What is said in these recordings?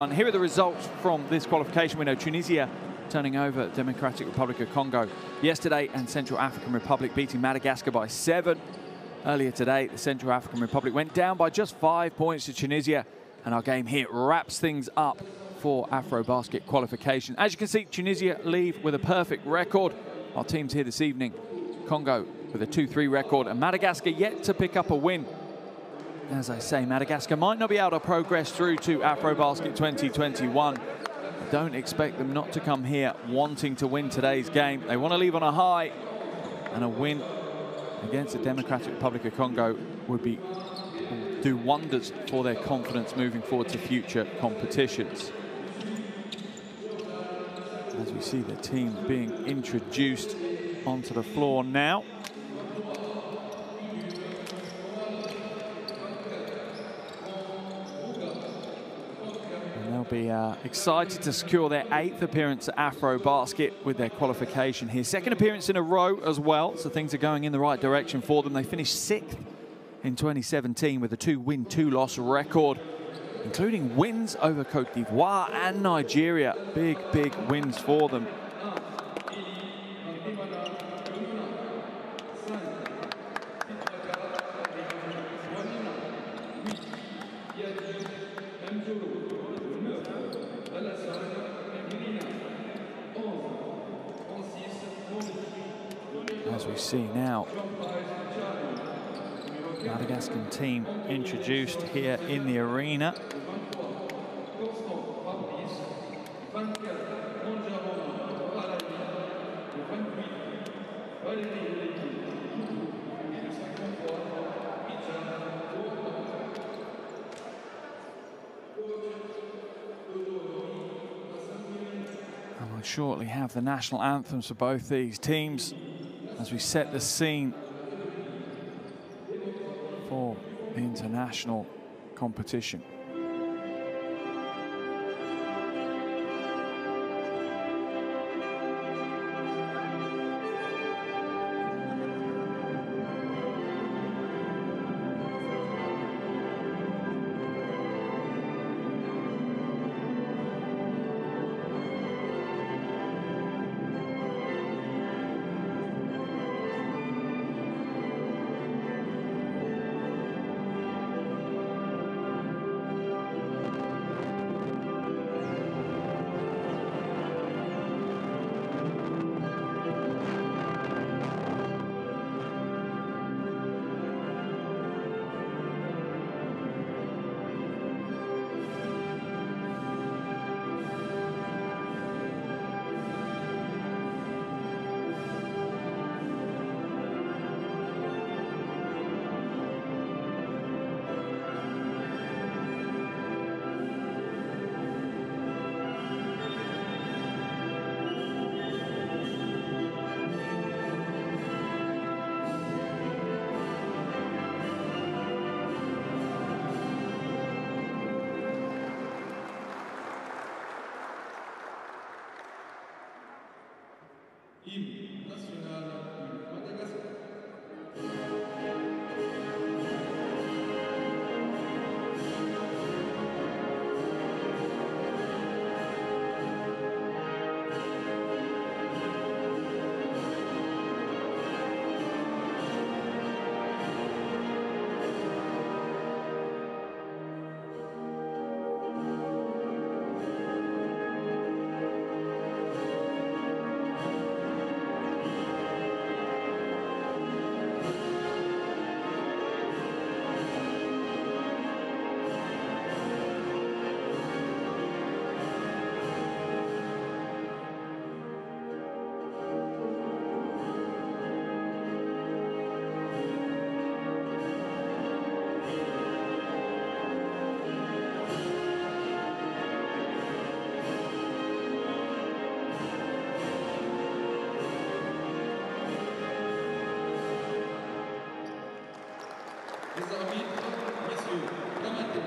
And here are the results from this qualification window. Tunisia turning over Democratic Republic of Congo yesterday, and Central African Republic beating Madagascar by 7. Earlier today, the Central African Republic went down by just 5 points to Tunisia, and our game here wraps things up for AfroBasket qualification. As you can see, Tunisia leave with a perfect record. Our teams here this evening, Congo with a 2-3 record, and Madagascar yet to pick up a win. As I say, Madagascar might not be able to progress through to AfroBasket 2021. I don't expect them not to come here wanting to win today's game. They want to leave on a high, and a win against the Democratic Republic of Congo would do wonders for their confidence moving forward to future competitions. As we see the team being introduced onto the floor now. Be excited to secure their 8th appearance at AfroBasket with their qualification here. Second appearance in a row as well, so things are going in the right direction for them. They finished 6th in 2017 with a 2-win, 2-loss record, including wins over Côte d'Ivoire and Nigeria. Big, big wins for them. As we see now, Madagascar team introduced here in the arena. And we'll shortly have the national anthems for both these teams, as we set the scene for the international competition.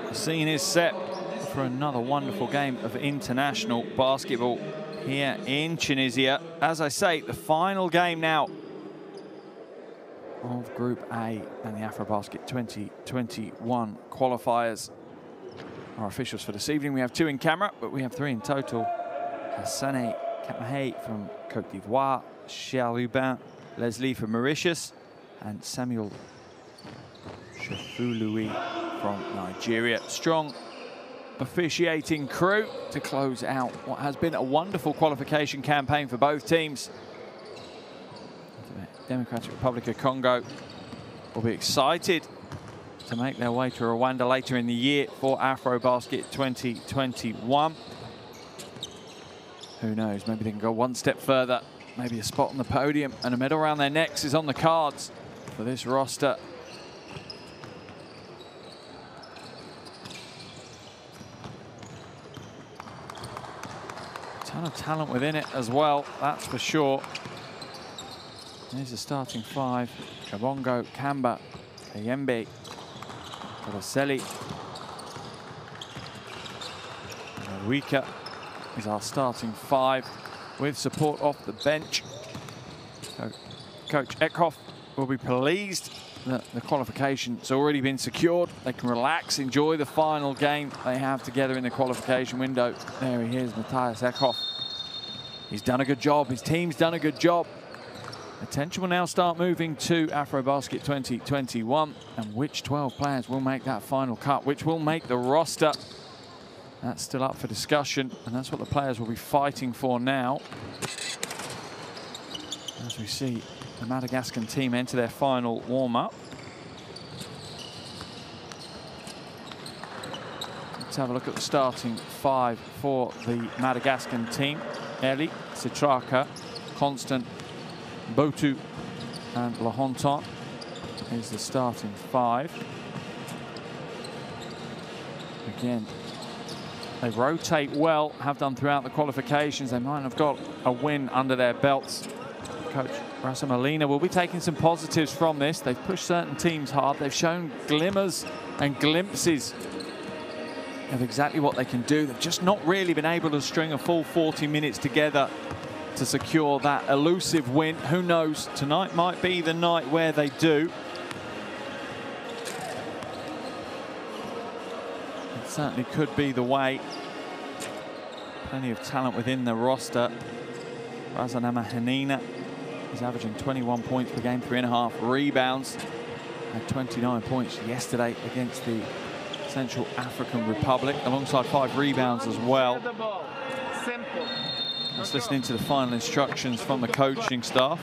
The scene is set for another wonderful game of international basketball here in Tunisia. As I say, the final game now of Group A and the AfroBasket 2021 qualifiers. our officials for this evening. We have two in camera, but we have three in total. Hassane Kamahe from Côte d'Ivoire, Cher Aubin Leslie from Mauritius, and Samuel Chafouloui from Nigeria. Strong officiating crew to close out what has been a wonderful qualification campaign for both teams. The Democratic Republic of Congo will be excited to make their way to Rwanda later in the year for AfroBasket 2021. Who knows, maybe they can go one step further, maybe a spot on the podium and a medal around their necks is on the cards for this roster. A ton of talent within it as well, that's for sure. There's the starting five: Kabongo, Kamba, Kayembe, Karoseli. Wika is our starting five with support off the bench. So Coach Eckhoff will be pleased that the qualification's already been secured. They can relax, enjoy the final game they have together in the qualification window. There he is, Matthias Eckhoff. He's done a good job, his team's done a good job. Attention will now start moving to AfroBasket 2021 and which 12 players will make that final cut, which will make the roster. That's still up for discussion, and that's what the players will be fighting for now. As we see the Madagascan team enter their final warm-up. Let's have a look at the starting five for the Madagascan team. Eli, Sitraka, Constant, Botu and Lahontan is the starting five. Again, they rotate well, have done throughout the qualifications. They might have got a win under their belts. Coach Rasamalina will be taking some positives from this. They've pushed certain teams hard. They've shown glimmers and glimpses of exactly what they can do. They've just not really been able to string a full 40 minutes together to secure that elusive win. Who knows, tonight might be the night where they do. It certainly could be the way. Plenty of talent within the roster. Razanamahenina is averaging 21 points per game, 3.5 rebounds, and 29 points yesterday against the Central African Republic, alongside 5 rebounds as well. Simple. Let's listen to the final instructions from the coaching staff.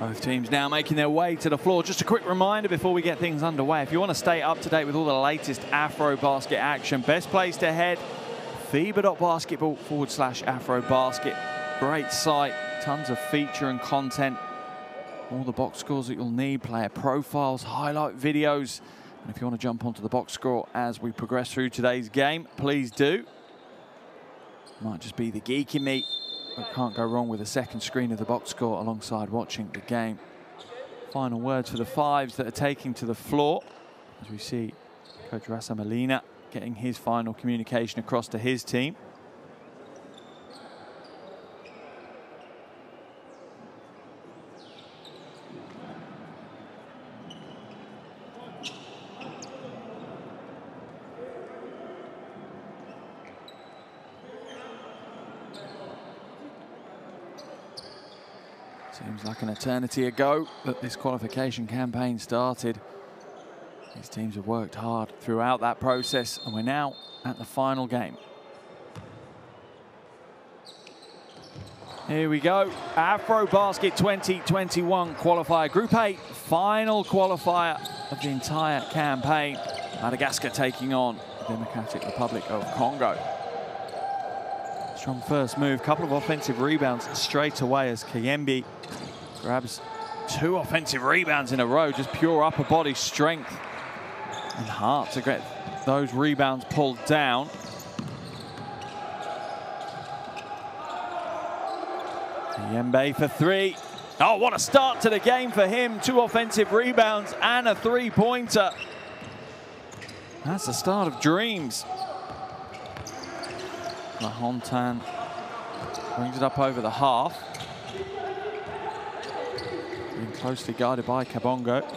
Both teams now making their way to the floor. Just a quick reminder before we get things underway, if you want to stay up to date with all the latest AfroBasket action, best place to head, FIBA.basketball/AfroBasket. Great site, tons of feature and content. All the box scores that you'll need, player profiles, highlight videos. And if you want to jump onto the box score as we progress through today's game, please do. Might just be the geek in me, but can't go wrong with a second screen of the box score alongside watching the game. Final words for the fives that are taking to the floor, as we see Coach Rasamalina getting his final communication across to his team. Seems like an eternity ago that this qualification campaign started. These teams have worked hard throughout that process, and we're now at the final game. Here we go, AfroBasket 2021 qualifier, Group A, final qualifier of the entire campaign. Madagascar taking on the Democratic Republic of Congo. Strong first move, couple of offensive rebounds straight away as Kayembe grabs two offensive rebounds in a row, just pure upper body strength and heart to get those rebounds pulled down. Kayembe for three. Oh, what a start to the game for him. Two offensive rebounds and a three-pointer. That's the start of dreams. Lahontan brings it up over the half. Being closely guarded by Kabongo.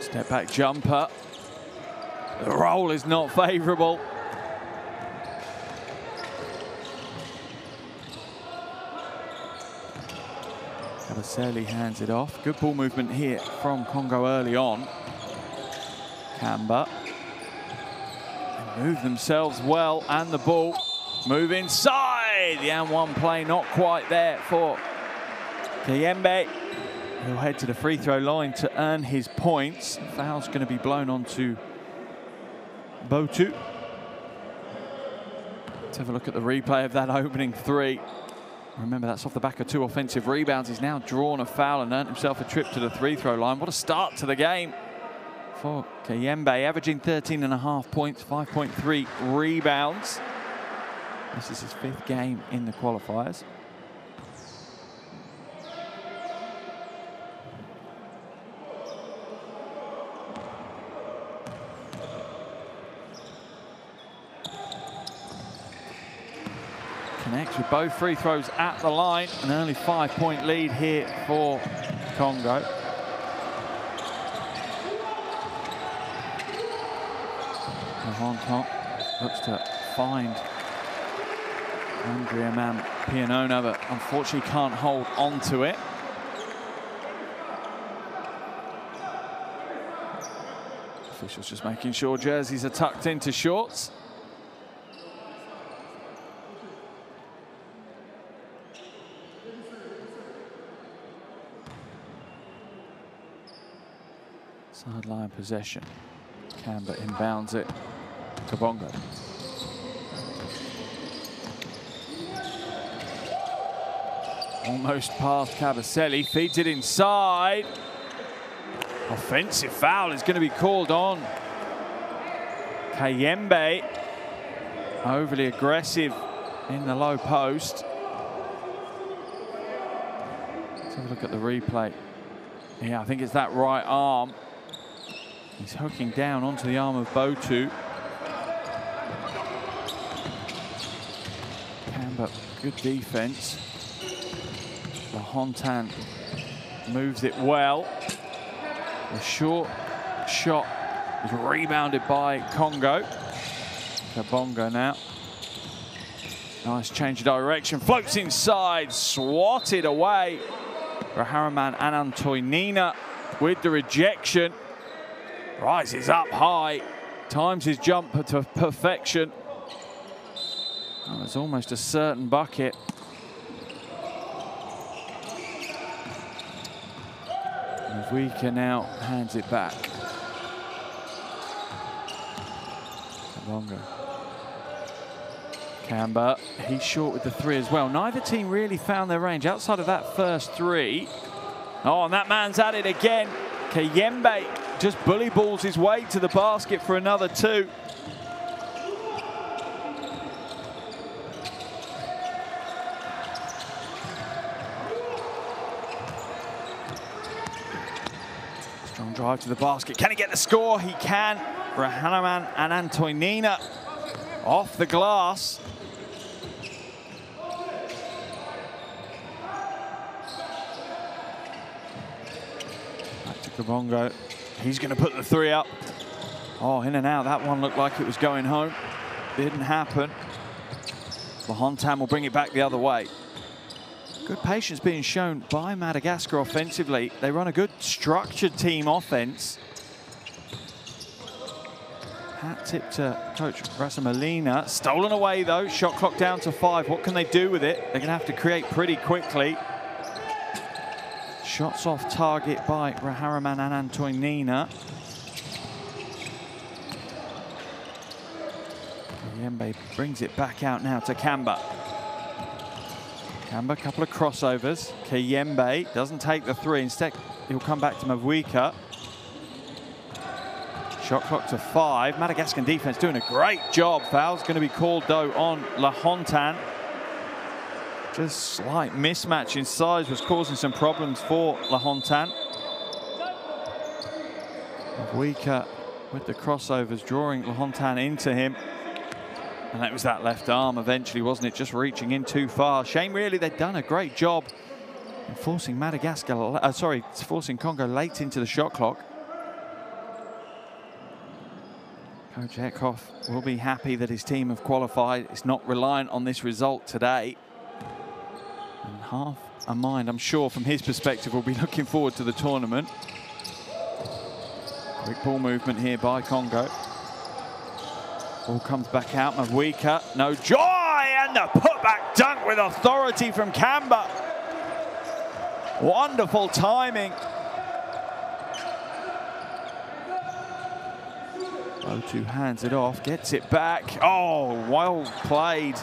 Step back jumper. The roll is not favorable. Abaseli hands it off. Good ball movement here from Congo early on. Kamba. They move themselves well, and the ball move inside. The and one play not quite there for Kayembe. He'll head to the free throw line to earn his points. Foul's going to be blown onto Botu. Let's have a look at the replay of that opening three. Remember, that's off the back of two offensive rebounds. He's now drawn a foul and earned himself a trip to the free-throw line. What a start to the game for Kayembe, averaging 13.5 points, 5.3 rebounds. This is his fifth game in the qualifiers. With both free throws at the line, an early 5-point lead here for Congo. Mahonton looks to find Andrea Man Pianona, but unfortunately can't hold on to it. Officials just making sure jerseys are tucked into shorts. Sideline possession. Kamba inbounds it to Bongo. Almost past Cabaselli, feeds it inside. Offensive foul is going to be called on Kayembe. Overly aggressive in the low post. Let's have a look at the replay. Yeah, I think it's that right arm. He's hooking down onto the arm of Botu. Kamba, good defense. Lahontan moves it well. The short shot is rebounded by Congo. Kabongo now. Nice change of direction. Floats inside, swatted away. Raharaman Anantoinina with the rejection. Rises up high, times his jumper to perfection. Oh, it's almost a certain bucket. And Vika now hands it back. Longer. Kamba, he's short with the three as well. Neither team really found their range outside of that first three. Oh, and that man's at it again. Kayembe just bully balls his way to the basket for another two. Strong drive to the basket. Can he get the score? He can. Rahanaman Anantoinina off the glass. Back to Kabongo. He's going to put the three up. Oh, in and out. That one looked like it was going home. Didn't happen. Lahontan will bring it back the other way. Good patience being shown by Madagascar offensively. They run a good structured team offense. Hat tip to coach Rasamalina. Stolen away though, shot clock down to 5. What can they do with it? They're gonna have to create pretty quickly. Shots off target by Raharaman and Antoinina. Yembe brings it back out now to Kamba. Kamba, a couple of crossovers. Kayembe doesn't take the 3. Instead, he'll come back to Mavuika. Shot clock to 5. Madagascar defense doing a great job. Foul's going to be called, though, on Lahontan. Just slight mismatch in size was causing some problems for Lahontan. Mavuika with the crossovers, drawing Lahontan into him. And that was that left arm eventually, wasn't it? Just reaching in too far. Shame, really, they've done a great job in forcing Madagascar, forcing Congo late into the shot clock. Coach Eckhoff will be happy that his team have qualified. It's not reliant on this result today. And half a mind, I'm sure, from his perspective, will be looking forward to the tournament. Quick ball movement here by Congo. Ball comes back out, Mavuika, no joy, and the putback dunk with authority from Kamba. Wonderful timing. Botu hands it off, gets it back. Oh, well played.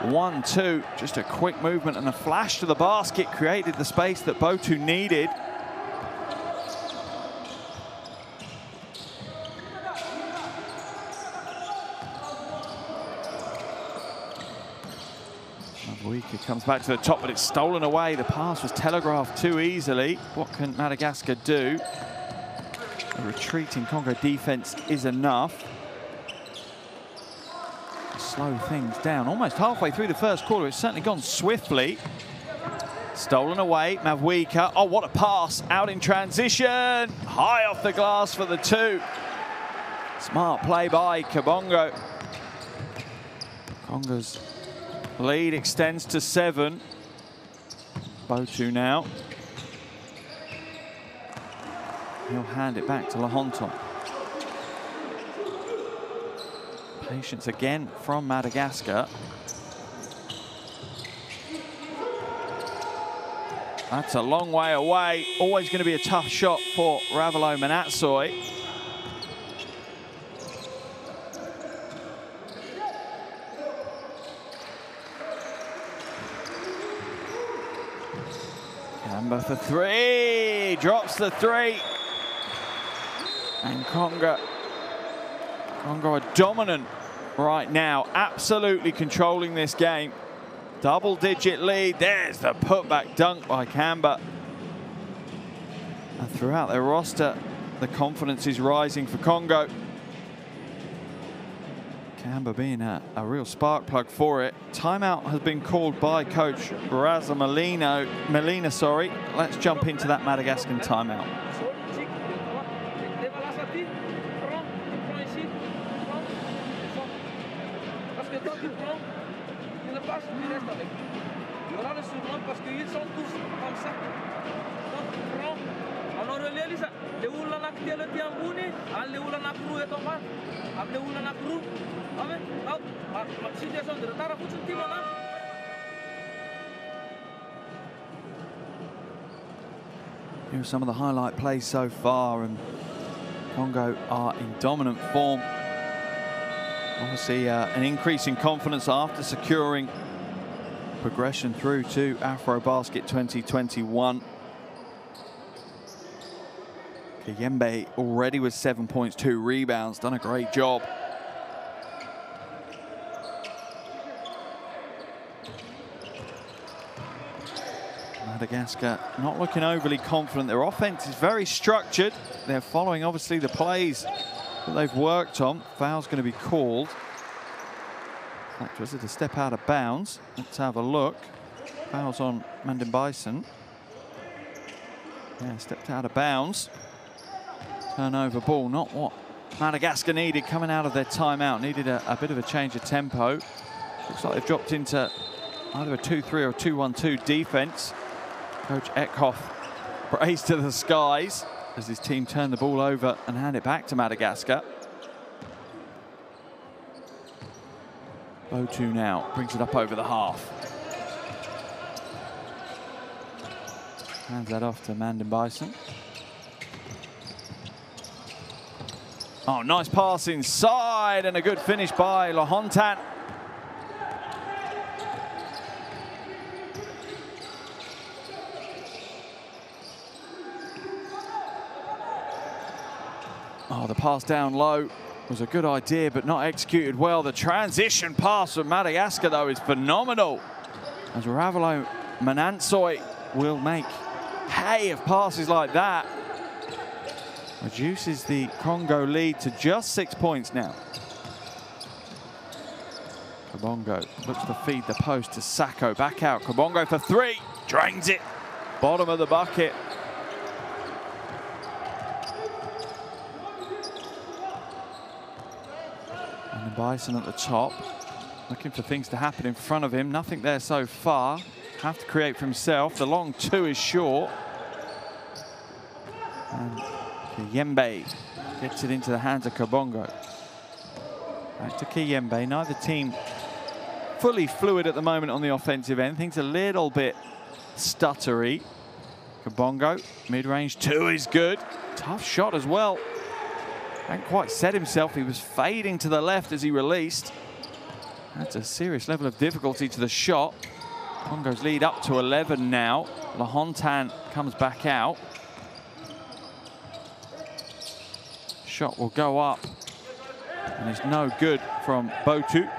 1-2, just a quick movement and a flash to the basket created the space that Botu needed. Mavuika comes back to the top, but it's stolen away. The pass was telegraphed too easily. What can Madagascar do? The retreating Congo defense is enough. Slow things down. Almost halfway through the first quarter, it's certainly gone swiftly. Stolen away, Mavuika. Oh, what a pass, out in transition. High off the glass for the 2. Smart play by Kabongo. Congo's lead extends to 7. Botu now. He'll hand it back to Lahontan. Patience again from Madagascar. That's a long way away. Always going to be a tough shot for Ravelo Manatsoy. Kamba for 3, drops the 3. And Congo are dominant right now, absolutely controlling this game. Double-digit lead. There's the putback dunk by Kamba. And throughout their roster, the confidence is rising for Congo. Kamba being a real spark plug for it. Timeout has been called by coach Rasamalina. Sorry. Let's jump into that Madagascar timeout. Here are some of the highlight plays so far, and Congo are in dominant form. Obviously an increase in confidence after securing progression through to AfroBasket 2021. Kayembe already with 7 points, 2 rebounds, done a great job. Madagascar not looking overly confident. Their offense is very structured. They're following, obviously, the plays that they've worked on. Foul's going to be called. In fact, was it a step out of bounds? Let's have a look. Foul's on Mandem Bison. Yeah, stepped out of bounds. Turnover ball, not what Madagascar needed coming out of their timeout. Needed a bit of a change of tempo. Looks like they've dropped into either a 2-3 or a 2-1-2 defense. Coach Eckhoff raised to the skies as his team turned the ball over and hand it back to Madagascar. Botu now brings it up over the half. Hands that off to Mandan Bison. Oh, nice pass inside and a good finish by Lahontan. Oh, the pass down low was a good idea, but not executed well. The transition pass from Madagascar, though, is phenomenal. As Ravalo Manansoy will make hay of passes like that. Reduces the Congo lead to just 6 points now. Kabongo looks to feed the post to Sacco. Back out. Kabongo for three. Drains it. Bottom of the bucket. And the Bison at the top. Looking for things to happen in front of him. Nothing there so far. Have to create for himself. The long two is short. And Kiyembe gets it into the hands of Kabongo. Back to Kiyembe. Neither team fully fluid at the moment on the offensive end. Things a little bit stuttery. Kabongo, mid-range two is good. Tough shot as well. Hadn't quite set himself. He was fading to the left as he released. That's a serious level of difficulty to the shot. Congo's lead up to 11 now. Lahontan comes back out. Shot will go up, and it's no good from Botu.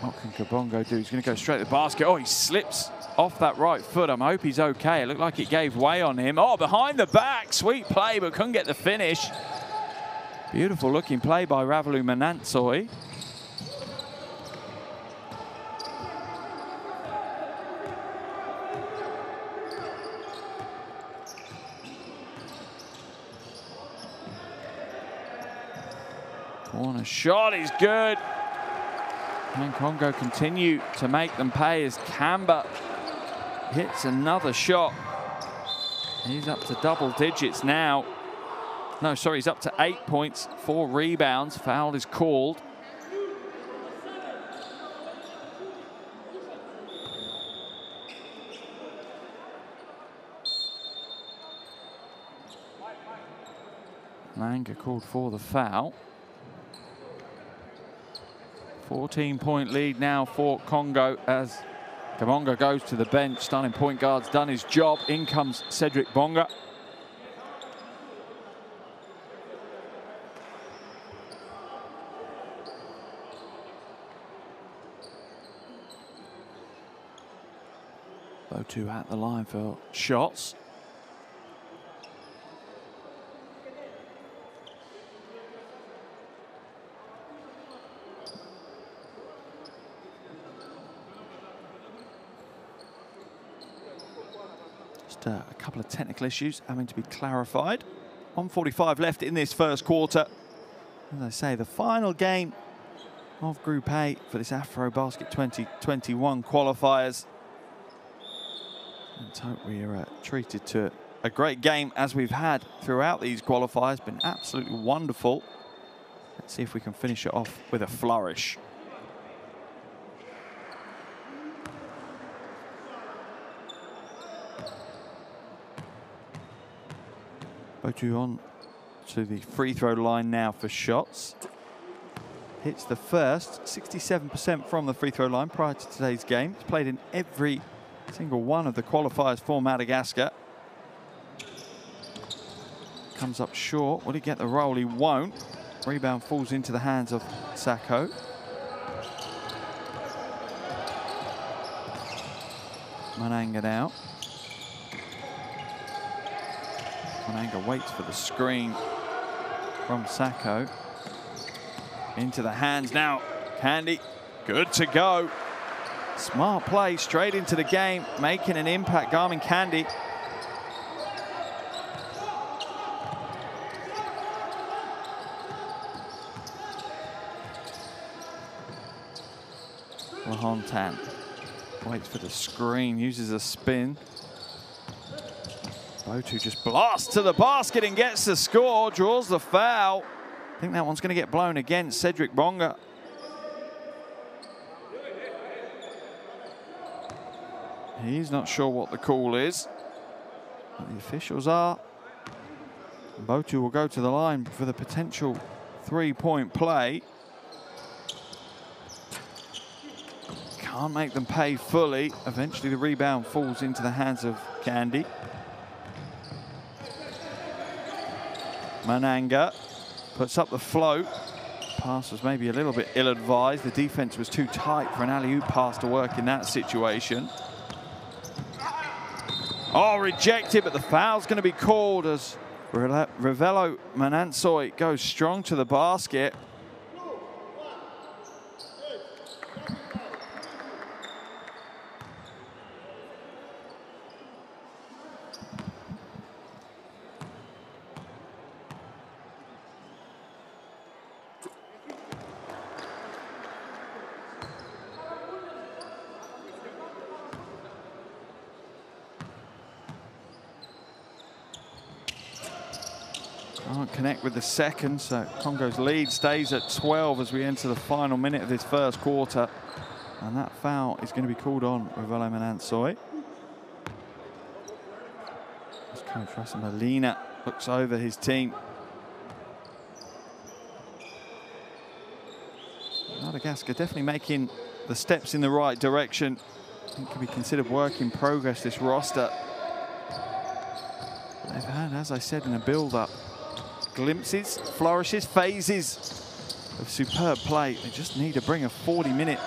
What can Kabongo do? He's going to go straight to the basket. Oh, he slips off that right foot. I hope he's okay. It looked like it gave way on him. Oh, behind the back. Sweet play, but couldn't get the finish. Beautiful looking play by Ravalo Manansoy. Corner shot is good. And Congo continue to make them pay as Kamba hits another shot. He's up to double digits now. No, sorry, he's up to 8 points, 4 rebounds. Foul is called. Langa called for the foul. 14-point lead now for Congo as Kabongo goes to the bench. Starting point guard's done his job. In comes Cedric Bonga. Botu at the line for shots. A couple of technical issues having to be clarified. 1:45 left in this first quarter. As I say, the final game of Group A for this AfroBasket 2021 qualifiers. And hope we are treated to a great game as we've had throughout these qualifiers. Been absolutely wonderful. Let's see if we can finish it off with a flourish. Botu on to the free throw line now for shots. Hits the first, 67% from the free throw line prior to today's game. It's played in every single one of the qualifiers for Madagascar. Comes up short. Will he get the roll? He won't. Rebound falls into the hands of Sacco. Mananga now. Mananga waits for the screen from Sacco. Into the hands now. Candy, good to go. Smart play, straight into the game, making an impact. Garmin Candy. Lahontan waits for the screen, uses a spin. Botu just blasts to the basket and gets the score, draws the foul. I think that one's going to get blown against Cedric Bonga. He's not sure what the call is, but the officials are. Botu will go to the line for the potential three-point play. Can't make them pay fully. Eventually the rebound falls into the hands of Gandhi. Mananga puts up the float. Pass was maybe a little bit ill-advised. The defense was too tight for an alley-oop pass to work in that situation. Oh, rejected, but the foul's going to be called as Ravelo Manansoy goes strong to the basket. Connect with the second, so Congo's lead stays at 12 as we enter the final minute of this first quarter. And that foul is going to be called on Ravelo Manansoy. As Coach Rasamalina looks over his team. Madagascar definitely making the steps in the right direction. I think it can be considered work in progress, this roster. They've had, as I said, in a build-up, glimpses, flourishes, phases of superb play. They just need to bring a 40-minute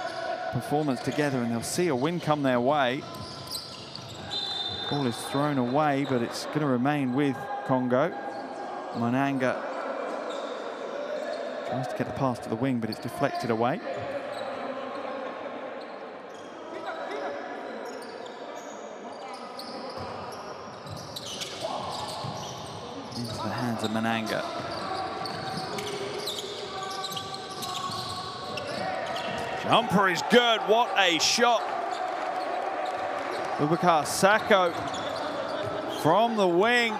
performance together and they'll see a win come their way. Ball is thrown away, but it's going to remain with Congo. Mananga tries to get the pass to the wing, but it's deflected away. Of Mananga. Jumper is good. What a shot. Boubacar Sako from the wing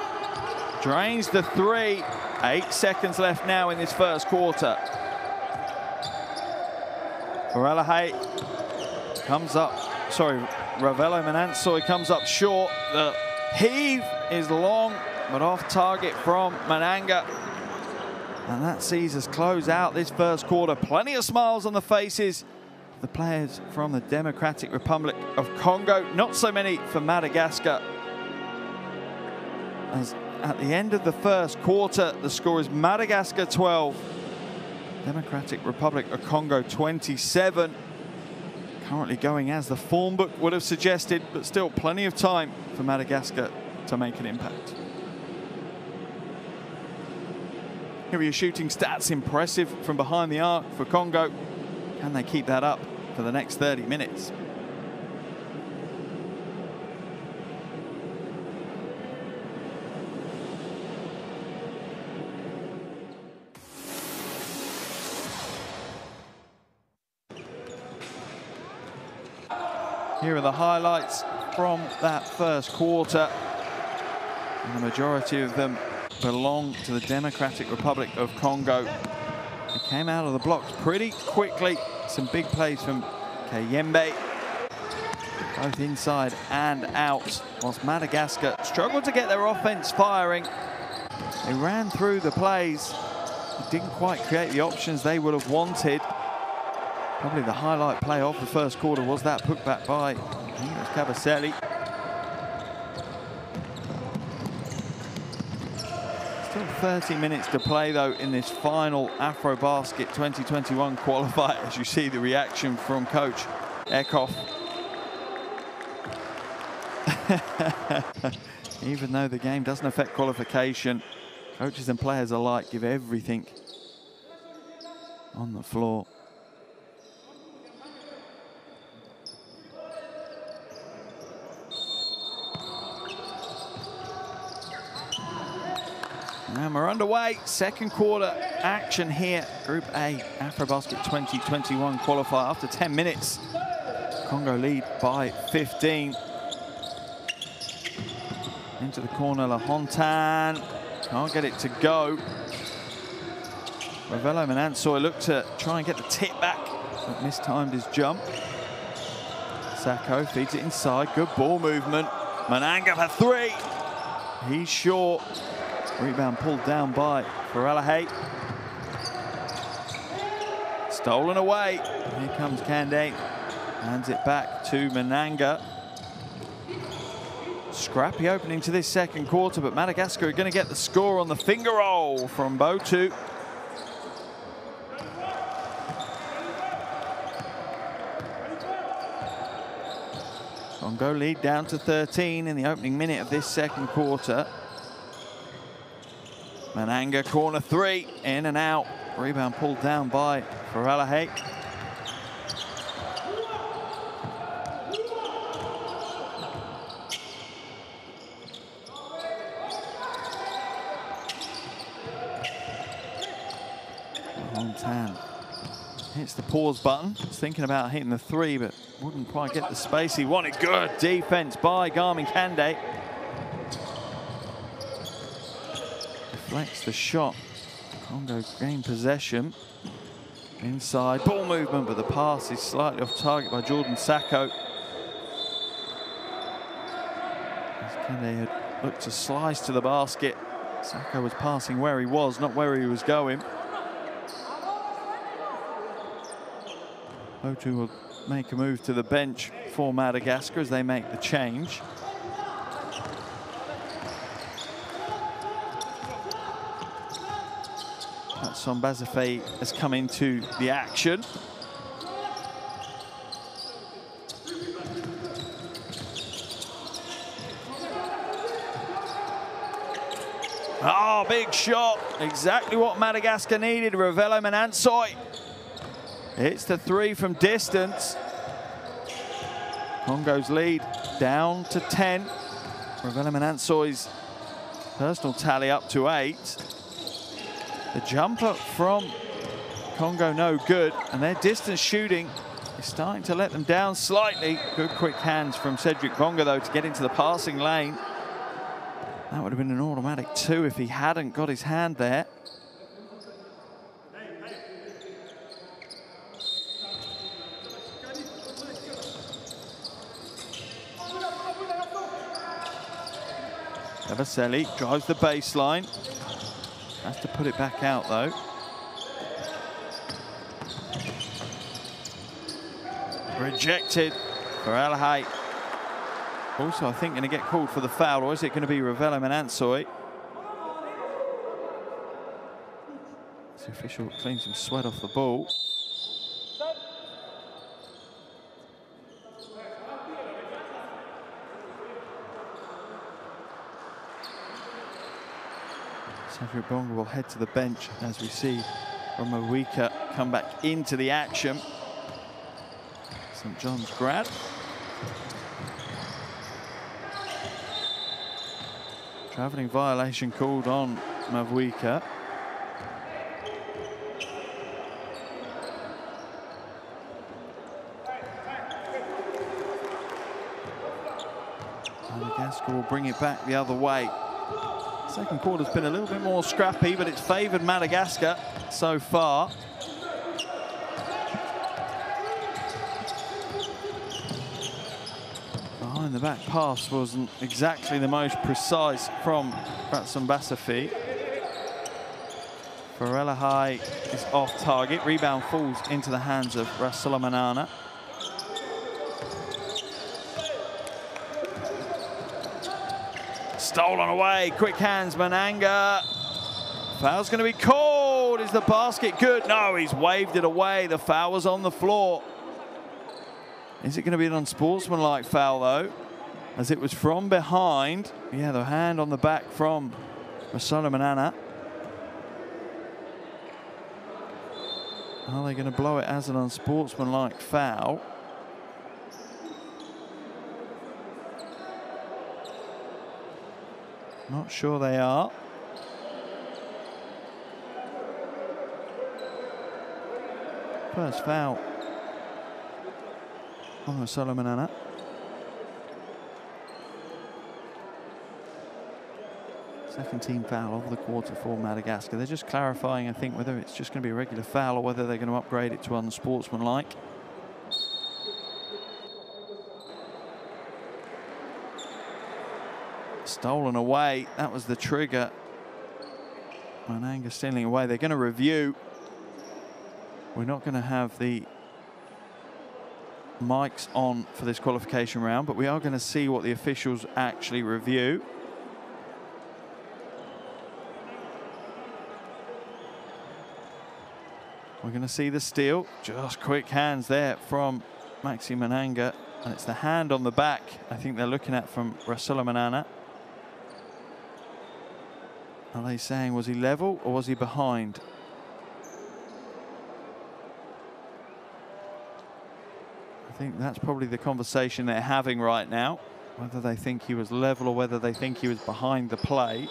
drains the three. 8 seconds left now in this first quarter. Baralahay comes up. Sorry, Ravelo Manansoy comes up short. The heave is long, but off target from Mananga. And that sees us close out this first quarter. Plenty of smiles on the faces of the players from the Democratic Republic of Congo. Not so many for Madagascar. As at the end of the first quarter, the score is Madagascar 12, Democratic Republic of Congo 27. Currently going as the form book would have suggested, but still plenty of time for Madagascar to make an impact. Here are your shooting stats, impressive from behind the arc for Congo. Can they keep that up for the next 30 minutes? Here are the highlights from that first quarter. And the majority of them belong to the Democratic Republic of Congo. They came out of the blocks pretty quickly. Some big plays from Kayembe, both inside and out, whilst Madagascar struggled to get their offense firing. They ran through the plays, they didn't quite create the options they would have wanted. Probably the highlight play of the first quarter was that putback by Cabaselli. Still 30 minutes to play, though, in this final AfroBasket 2021 qualifier, as you see the reaction from Coach Eckhoff. Even though the game doesn't affect qualification, coaches and players alike give everything on the floor. And we're underway, second quarter action here. Group A, AfroBasket 2021 qualifier after 10 minutes. Congo lead by 15. Into the corner, Lahontan. Can't get it to go. Ravello Manansoy looked to try and get the tip back, but mistimed his jump. Sacco feeds it inside. Good ball movement. Mananga for three. He's short. Rebound pulled down by Faralahe. Stolen away. Here comes Kande. Hands it back to Mananga. Scrappy opening to this second quarter, but Madagascar are going to get the score on the finger roll from Botu. Congo lead down to 13 in the opening minute of this second quarter. Mananga, corner three, in and out. Rebound pulled down by Faralahe. Montan hits the pause button. He's thinking about hitting the three, but wouldn't quite get the space he wanted. Good defense by Garmin Kande. Deflects the shot. Congo gain possession. Inside, ball movement, but the pass is slightly off target by Jordan Sacco. As Kande had looked to slice to the basket, Sacco was passing where he was, not where he was going. Botu will make a move to the bench for Madagascar as they make the change. Son Bazafe has come into the action. Oh, big shot. Exactly what Madagascar needed. Ravello Manansoy. It's the three from distance. Congo's lead down to 10. Ravello Manansoy's personal tally up to 8. The jumper from Congo no good, and their distance shooting is starting to let them down slightly. Good quick hands from Cedric Bonga, though, to get into the passing lane. That would have been an automatic two if he hadn't got his hand there. Levasseli drives the baseline. Has to put it back out, though. Rejected for Alahay. Also, I think, going to get called for the foul, or is it going to be Ravello Manansoy? The official cleans some sweat off the ball. Cedric Bonga will head to the bench as we see Romawika come back into the action. St. John's grad. Travelling violation called on Mavwika. Madagascar will bring it back the other way. Second quarter's been a little bit more scrappy, but it's favoured Madagascar so far. Behind the back pass wasn't exactly the most precise from Ratsambasafi. Faralahe is off target. Rebound falls into the hands of Rasulamanana. Stolen away, quick hands, Mananga. Foul's going to be called. Is the basket good? No, he's waved it away. The foul was on the floor. Is it going to be an unsportsmanlike foul, though? As it was from behind. Yeah, the hand on the back from Rasola Manana. Are they going to blow it as an unsportsmanlike foul? Not sure they are. First foul Oh, Salomonana. Second team foul of the quarter for Madagascar. They're just clarifying, I think, whether it's just going to be a regular foul or whether they're going to upgrade it to unsportsmanlike. Stolen away. That was the trigger. Mananga stealing away. They're going to review. We're not going to have the mics on for this qualification round, but we are going to see what the officials actually review. We're going to see the steal. Just quick hands there from Maxi Mananga. And it's the hand on the back, I think they're looking at, from Rasamalina. Are they saying, was he level or was he behind? I think that's probably the conversation they're having right now. Whether they think he was level or whether they think he was behind the play.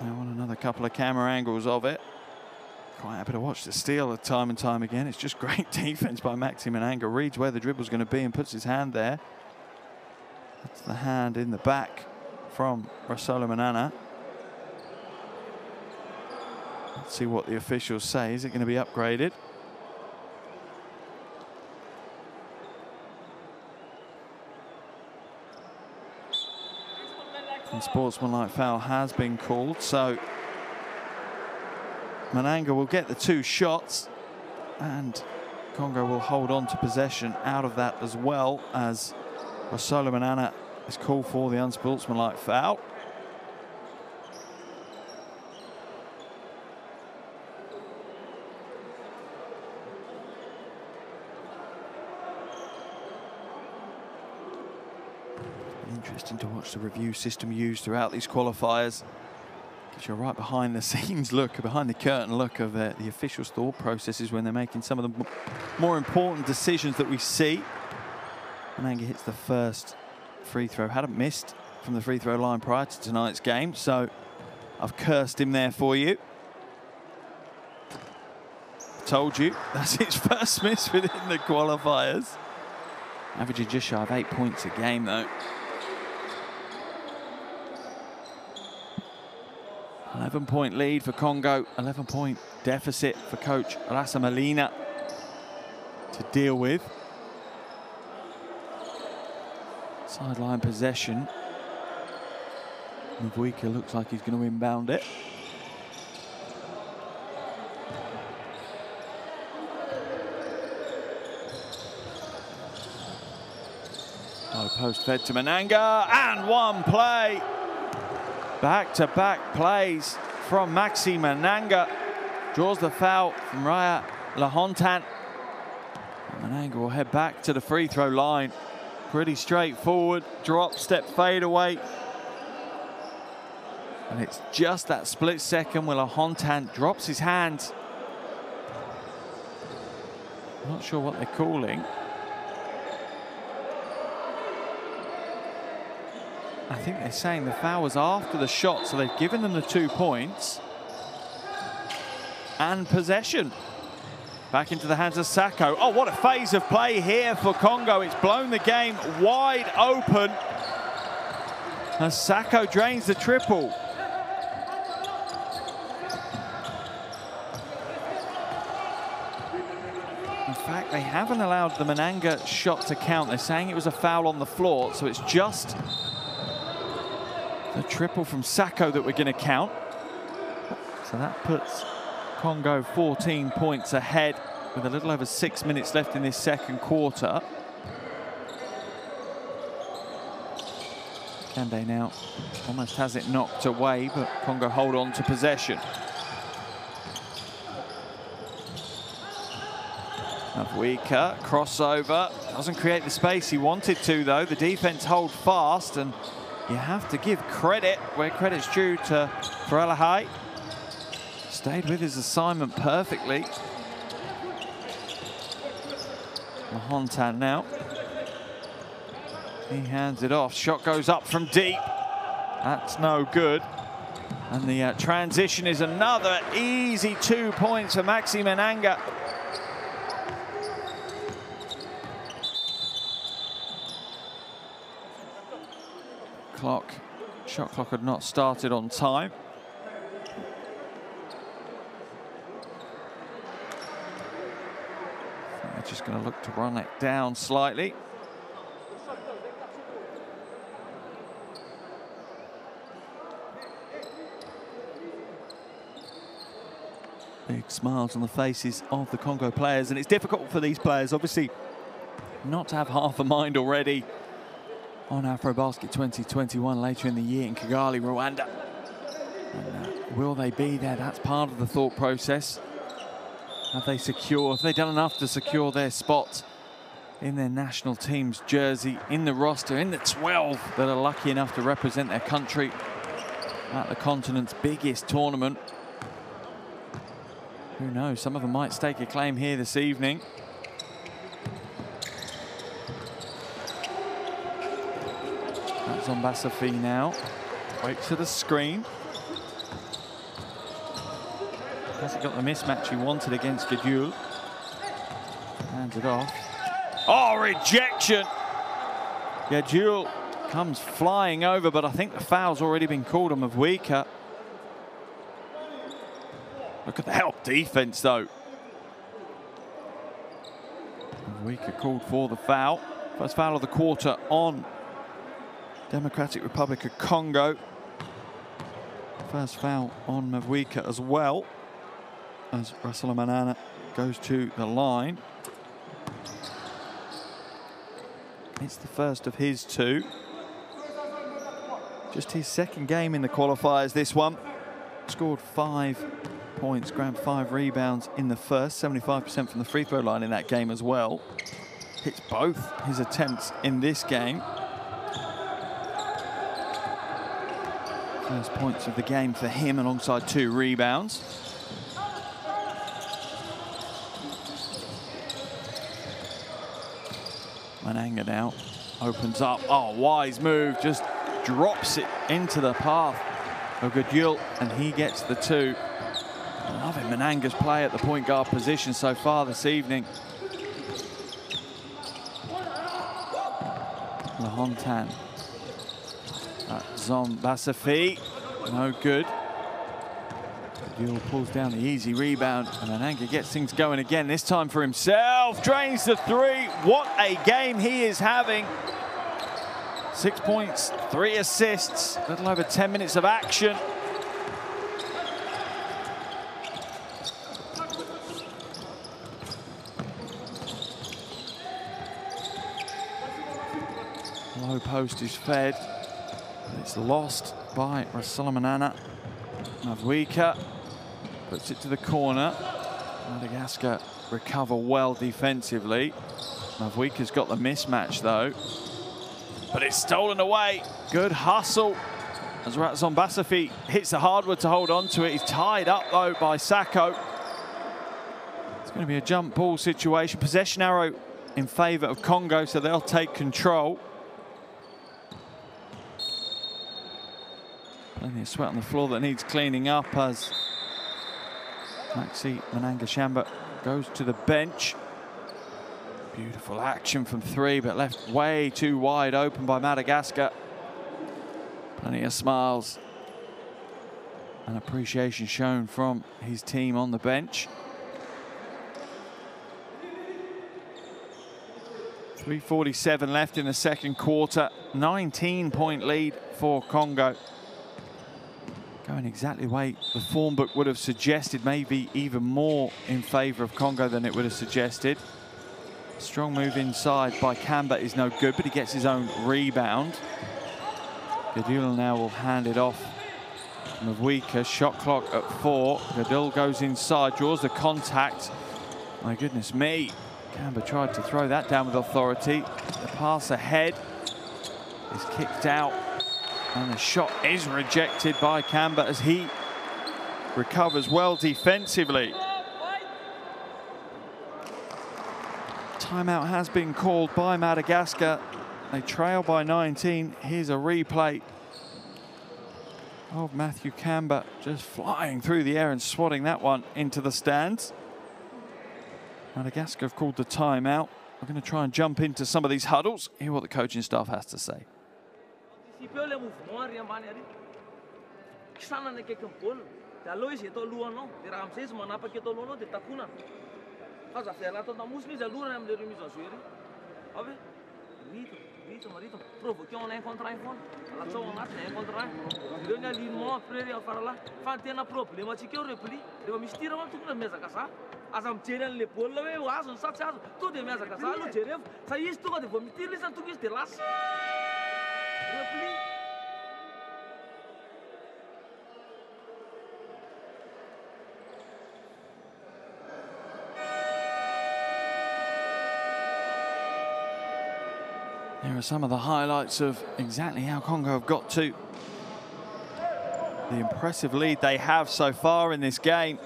I want another couple of camera angles of it. Quite happy to watch the steal time and time again. It's just great defense by Maxi Mananga. Reads where the dribble's going to be and puts his hand there. That's the hand in the back from Rasamalina. Let's see what the officials say. Is it going to be upgraded? And sportsmanlike foul has been called, so Mananga will get the two shots and Congo will hold on to possession out of that, as well as Rasamalina is called for the unsportsmanlike foul. Interesting to watch the review system used throughout these qualifiers. Gives you a right behind the scenes look, behind the curtain look of the officials' thought processes when they're making some of the more important decisions that we see. Mananga hits the first free throw. Hadn't missed from the free throw line prior to tonight's game, so I've cursed him there for you. Told you, that's his first miss within the qualifiers. Averaging just shy of 8 points a game, though. 11-point lead for Congo, 11-point deficit for coach Rasamalina to deal with. Sideline possession. Mvuika looks like he's going to inbound it. Oh, post fed to Mananga, and one play. Back-to-back plays from Maxi Mananga. Draws the foul from Raya Lahontan. Mananga will head back to the free throw line. Pretty straightforward, drop, step, fade away. And it's just that split second where Lahontan drops his hand. I'm not sure what they're calling. I think they're saying the foul was after the shot, so they've given them the 2 points. And possession. Back into the hands of Sako. Oh, what a phase of play here for Congo. It's blown the game wide open. As Sako drains the triple. In fact, they haven't allowed the Mananga shot to count. They're saying it was a foul on the floor, so it's just the triple from Sako that we're going to count. So that puts Congo 14 points ahead with a little over 6 minutes left in this second quarter. Kande now almost has it knocked away, but Congo hold on to possession. Mvuika, crossover, doesn't create the space he wanted to though. The defense hold fast, and you have to give credit where credit's due to Faralahai. Stayed with his assignment perfectly. Lahontan now. He hands it off. Shot goes up from deep. That's no good. And the transition is another easy 2 points for Maxi Mananga. clock. Shot clock had not started on time. So they're just going to look to run it down slightly. Big smiles on the faces of the Congo players, and it's difficult for these players, obviously, not to have half a mind already on AfroBasket 2021 later in the year in Kigali, Rwanda. And, will they be there? That's part of the thought process. Have they done enough to secure their spot in their national team's jersey, in the roster, in the 12 that are lucky enough to represent their country at the continent's biggest tournament? Who knows, some of them might stake a claim here this evening. That's on Bassafi now. Waits to the screen. Hasn't got the mismatch he wanted against Gadul. Hands it off. Oh, rejection! Gadul comes flying over, but I think the foul's already been called on Mavwika. Look at the help defense, though. Mavwika called for the foul. First foul of the quarter on Democratic Republic of Congo. First foul on Mavwika as well, as Rasamalina goes to the line. It's the first of his two. Just his second game in the qualifiers, this one. Scored 5 points, grabbed 5 rebounds in the first, 75% from the free throw line in that game as well. Hits both his attempts in this game. First points of the game for him alongside 2 rebounds. Mananga now opens up. Oh, wise move, just drops it into the path of Gadul, and he gets the two. Loving Mananga's play at the point guard position so far this evening. Lahontan. Zom Bassafi. No good. Gadul pulls down the easy rebound, and Mananga gets things going again, this time for himself. Drains the three. What a game he is having. 6 points, 3 assists, a little over 10 minutes of action. Low post is fed. It's lost by Rasamalina. Mavwika puts it to the corner. Madagascar recover well defensively. Mavwika's got the mismatch though. But it's stolen away. Good hustle as Razan Bassafi hits the hardwood to hold on to it. He's tied up though by Sako. It's going to be a jump ball situation. Possession arrow in favour of Congo, so they'll take control. Plenty of sweat on the floor that needs cleaning up as Maxi Mnangagwa goes to the bench. Beautiful action from three, but left way too wide open by Madagascar. Plenty of smiles and appreciation shown from his team on the bench. 3:47 left in the second quarter. 19-point lead for Congo. Going exactly the way the form book would have suggested, maybe even more in favour of Congo than it would have suggested. Strong move inside by Kamba is no good, but he gets his own rebound. Gadul now will hand it off. Mavwika, shot clock at 4. Gadul goes inside, draws the contact. My goodness me. Kamba tried to throw that down with authority. The pass ahead is kicked out. And the shot is rejected by Kamba as he recovers well defensively. Timeout has been called by Madagascar. They trail by 19. Here's a replay of Matthew Kamba just flying through the air and swatting that one into the stands. Madagascar have called the timeout. We're going to try and jump into some of these huddles, hear what the coaching staff has to say. qui peut les mouvements, rien bannéri. Qui s'en a quelqu'un bon. D'alors ils étaient loin non. De Ramsès, on n'a pas qu'étaient loin non. De Takuna. Quand ça fait là, tout dans Mousmi, c'est loin même de remise en série. Ah oui. Vite, marito. Provoquer on a un contrat iPhone. La chose on a un contrat. Donner l'immense après à faire là. Faire des problématiques au repli. De me tirer en tout le mes à casa. Azam tirer les poils là, mais oise on s'attire. Tout de mes à casa, le tirer. Ça y est, tout va de vomiter les antougis de las. Repli. Here are some of the highlights of exactly how Congo have got to the impressive lead they have so far in this game.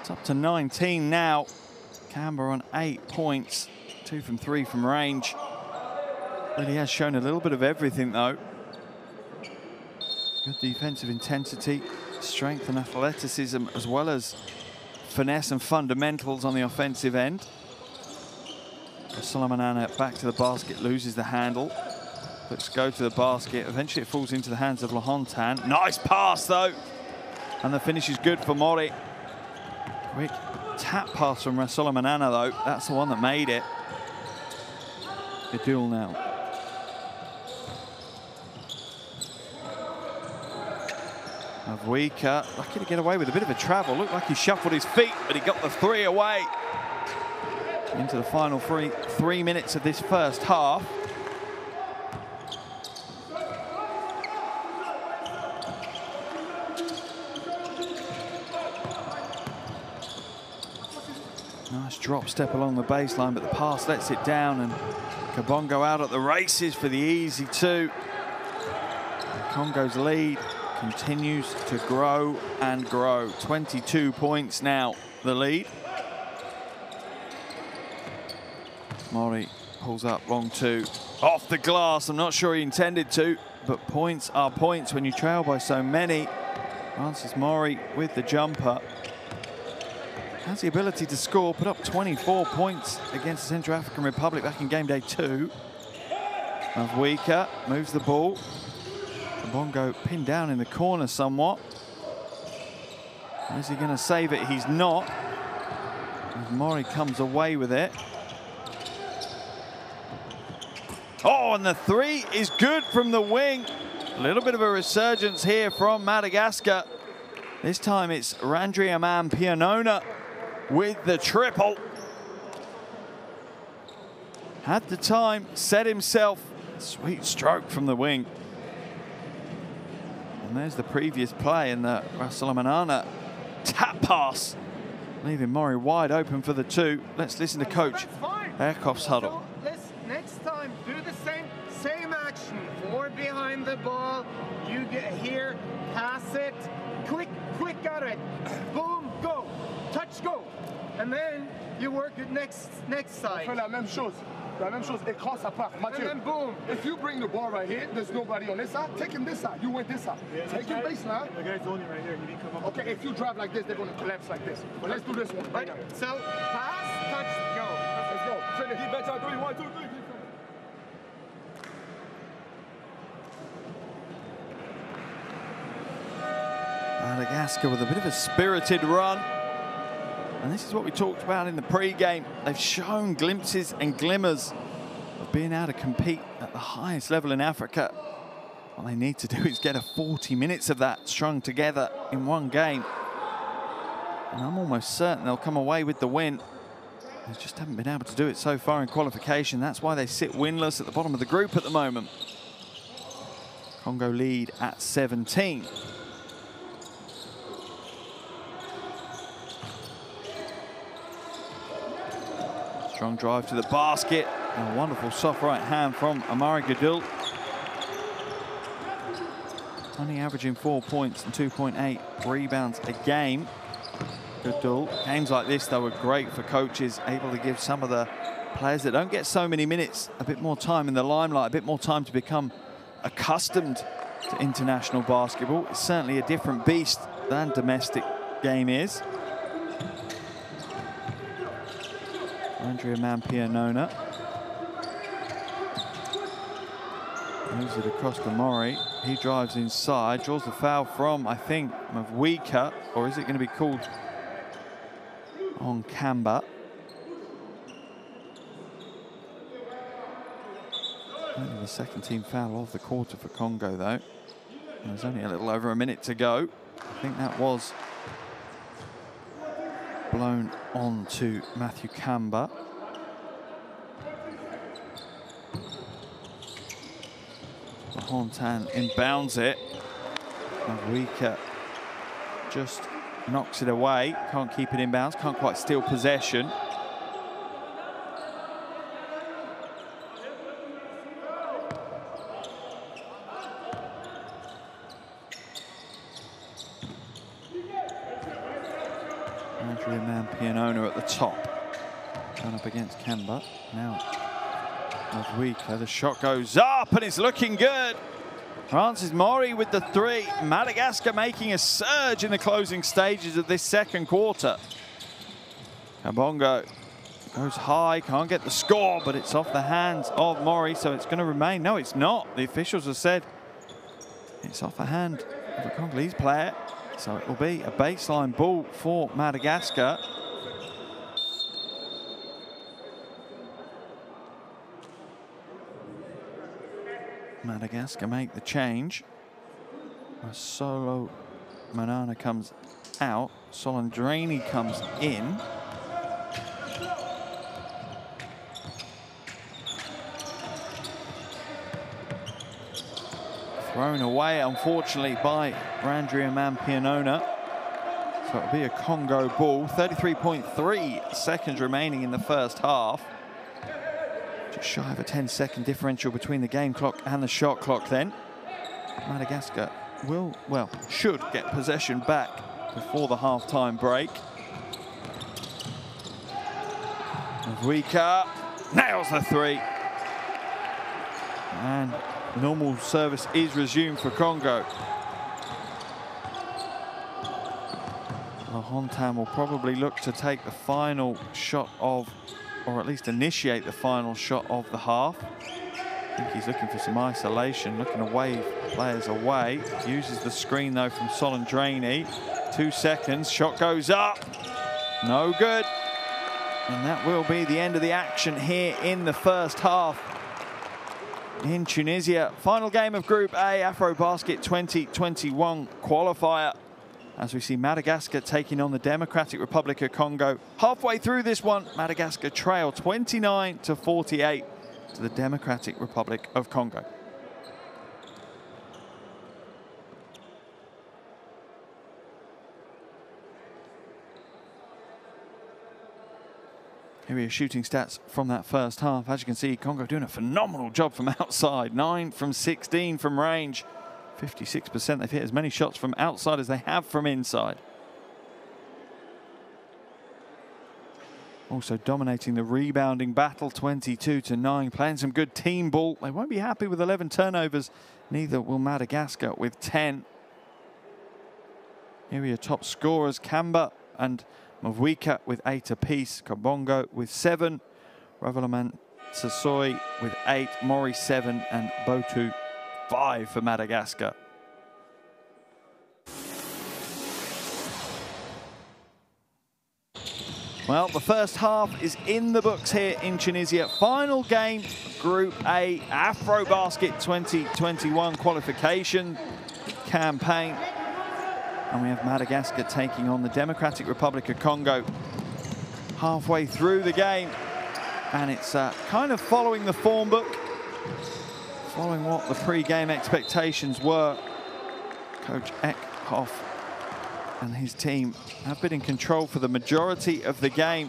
It's up to 19 now. Canberra on 8 points, 2 from 3 from range. Lily has shown a little bit of everything though. Good defensive intensity, strength and athleticism, as well as finesse and fundamentals on the offensive end. Rasamalina back to the basket, loses the handle. Let's go to the basket. Eventually it falls into the hands of Lahontan. Nice pass though. And the finish is good for Mori. Quick tap pass from Rasamalina though. That's the one that made it. The duel now. Avwika lucky to get away with a bit of a travel. Looked like he shuffled his feet, but he got the three away. Into the final three minutes of this first half. Nice drop step along the baseline, but the pass lets it down, and Kabongo out at the races for the easy two. And Congo's lead continues to grow and grow. 22 points now, the lead. Mori pulls up, long two. Off the glass, I'm not sure he intended to, but points are points when you trail by so many. Francis Mori with the jumper. Has the ability to score, put up 24 points against the Central African Republic back in game day 2. Avwika moves the ball. Kabongo pinned down in the corner somewhat. Is he gonna save it? He's not. And Mori comes away with it. Oh, and the three is good from the wing. A little bit of a resurgence here from Madagascar. This time it's Randriaman Pianona with the triple. Had the time, set himself. Sweet stroke from the wing. And there's the previous play in the Rasamalina tap pass, leaving Mori wide open for the two. Let's listen to Coach Eckhoff's huddle. Next time, do the same action. Forward behind the ball. You get here, pass it, quick at it. Boom, go, touch, go. And then you work it next side. On fait la même chose, écran, ça part. Mathieu. And then boom. If you bring the ball right here, there's nobody on this side, take him this side. You went this side. Yeah, take him baseline. The guy's only right here, he didn't come up. Okay, if you drive like this, they're gonna collapse like this. But let's do this one right now. So, pass, touch, go. Let's go. Finish. He bets out 3, 1, 2, 3. Madagascar with a bit of a spirited run. And this is what we talked about in the pre-game. They've shown glimpses and glimmers of being able to compete at the highest level in Africa. What they need to do is get a 40 minutes of that strung together in one game. And I'm almost certain they'll come away with the win. They just haven't been able to do it so far in qualification. That's why they sit winless at the bottom of the group at the moment. Congo lead at 17. Strong drive to the basket. And a wonderful soft right hand from Amari Gadul. Only averaging 4 points and 2.8 rebounds a game. Gadul. Games like this, though, are great for coaches, able to give some of the players that don't get so many minutes a bit more time in the limelight, a bit more time to become accustomed to international basketball. It's certainly a different beast than domestic game is. Andrea Mampianona. Moves it across to Mori. He drives inside, draws the foul from, I think, Mavwika, or is it going to be called on Kamba? Only the second team foul of the quarter for Congo, though. There's only a little over a minute to go. I think that was blown on to Matthew Kamba. Hontan inbounds it. Mavwika just knocks it away. Can't keep it inbounds. Can't quite steal possession. Andrea Mampianona at the top. Going up against Kemba. Now Mavwika, the shot goes up and it's looking good. Francis Mori with the three. Madagascar making a surge in the closing stages of this second quarter. Kabongo goes high, can't get the score, but it's off the hands of Mori, so it's going to remain. No, it's not. The officials have said it's off the hand of a Congolese player, so it will be a baseline ball for Madagascar. Madagascar make the change. Solo Manana comes out. Solandrini comes in. Thrown away, unfortunately, by Randria Mampianona. So it'll be a Congo ball. 33.3 seconds remaining in the first half. Just shy of a 10-second differential between the game clock and the shot clock then. Madagascar will, well, should get possession back before the half-time break. Mavwika nails the three. And normal service is resumed for Congo. Lahontan will probably look to take the final shot of, or at least initiate the final shot of the half. I think he's looking for some isolation, looking to wave players away. Uses the screen, though, from Solandrini. 2 seconds, shot goes up. No good. And that will be the end of the action here in the first half in Tunisia. Final game of Group A, AfroBasket 2021 qualifier, as we see Madagascar taking on the Democratic Republic of Congo. Halfway through this one, Madagascar trail 29-48 to the Democratic Republic of Congo. Here we are, shooting stats from that first half. As you can see, Congo doing a phenomenal job from outside. 9 from 16 from range. 56%, they've hit as many shots from outside as they have from inside. Also dominating the rebounding battle, 22-9, playing some good team ball. They won't be happy with 11 turnovers, neither will Madagascar with 10. Here are your top scorers, Kamba and Mavwika with 8 apiece, Kabongo with 7, Ravaloman Sassoy with 8, Mori 7 and Botu 5 for Madagascar. Well, the first half is in the books here in Tunisia. Final game, Group A, AfroBasket 2021 qualification campaign. And we have Madagascar taking on the Democratic Republic of Congo. Halfway through the game. And it's kind of following the form book. Following what the pre-game expectations were, Coach Eckhoff and his team have been in control for the majority of the game,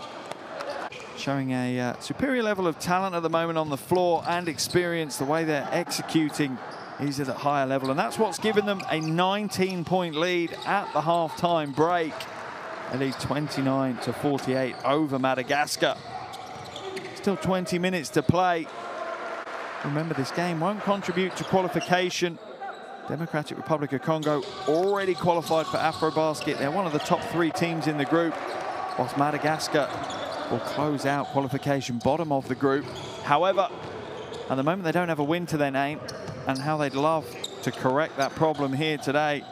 showing a superior level of talent at the moment on the floor and experience. The way they're executing is at a higher level, and that's what's given them a 19-point lead at the half-time break. They lead 29-48 over Madagascar. Still 20 minutes to play. Remember, this game won't contribute to qualification. Democratic Republic of Congo already qualified for AfroBasket. They're one of the top 3 teams in the group, whilst Madagascar will close out qualification bottom of the group. However, at the moment, they don't have a win to their name. and how they'd love to correct that problem here today.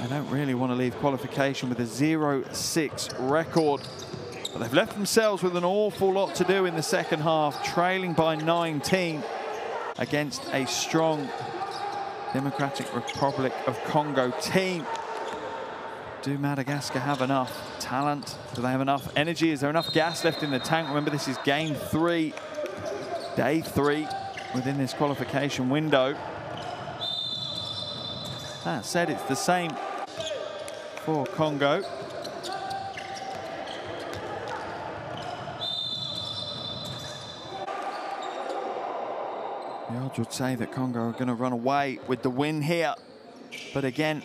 They don't really want to leave qualification with a 0-6 record. But they've left themselves with an awful lot to do in the second half, trailing by 19 against a strong Democratic Republic of Congo team. Do Madagascar have enough talent? Do they have enough energy? Is there enough gas left in the tank? Remember, this is game three, day three within this qualification window. That said, it's the same for Congo. The odds would say that Congo are going to run away with the win here, but again,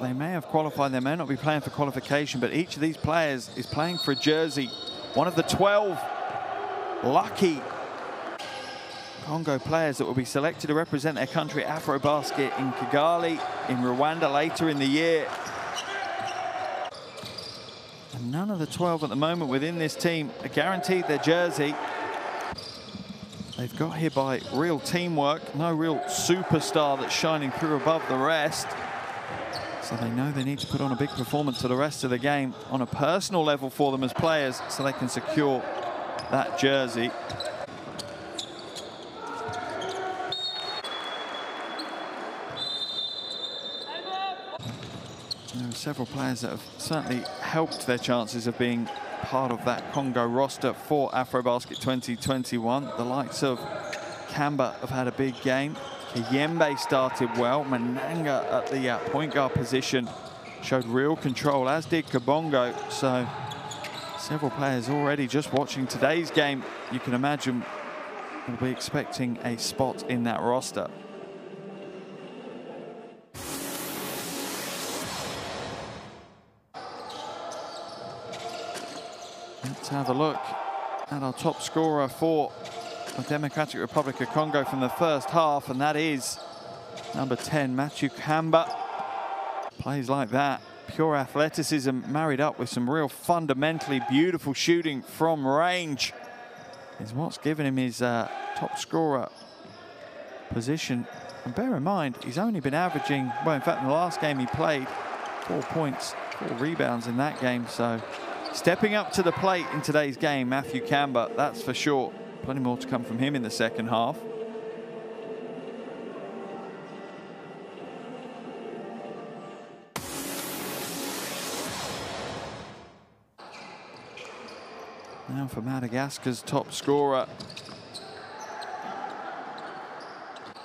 they may have qualified, they may not be playing for qualification, but each of these players is playing for a jersey. One of the 12 lucky Congo players that will be selected to represent their country at AfroBasket in Kigali, in Rwanda later in the year. And none of the 12 at the moment within this team are guaranteed their jersey. They've got here by real teamwork, no real superstar that's shining through above the rest. So they know they need to put on a big performance for the rest of the game on a personal level for them as players, so they can secure that jersey. There are several players that have certainly helped their chances of being part of that Congo roster for AfroBasket 2021. The likes of Kamba have had a big game. Yembe started well. Mananga at the point guard position showed real control, as did Kabongo. So several players already, just watching today's game, you can imagine will be expecting a spot in that roster. Let's have a look at our top scorer for the Democratic Republic of Congo from the first half, and that is number 10, Mathieu Kamba. Plays like that, pure athleticism, married up with some real fundamentally beautiful shooting from range, is what's given him his top scorer position. And bear in mind, he's only been averaging, well, in fact, in the last game he played, 4 points, 4 rebounds in that game. So stepping up to the plate in today's game, Mathieu Kamba, that's for sure. Plenty more to come from him in the second half. Now for Madagascar's top scorer,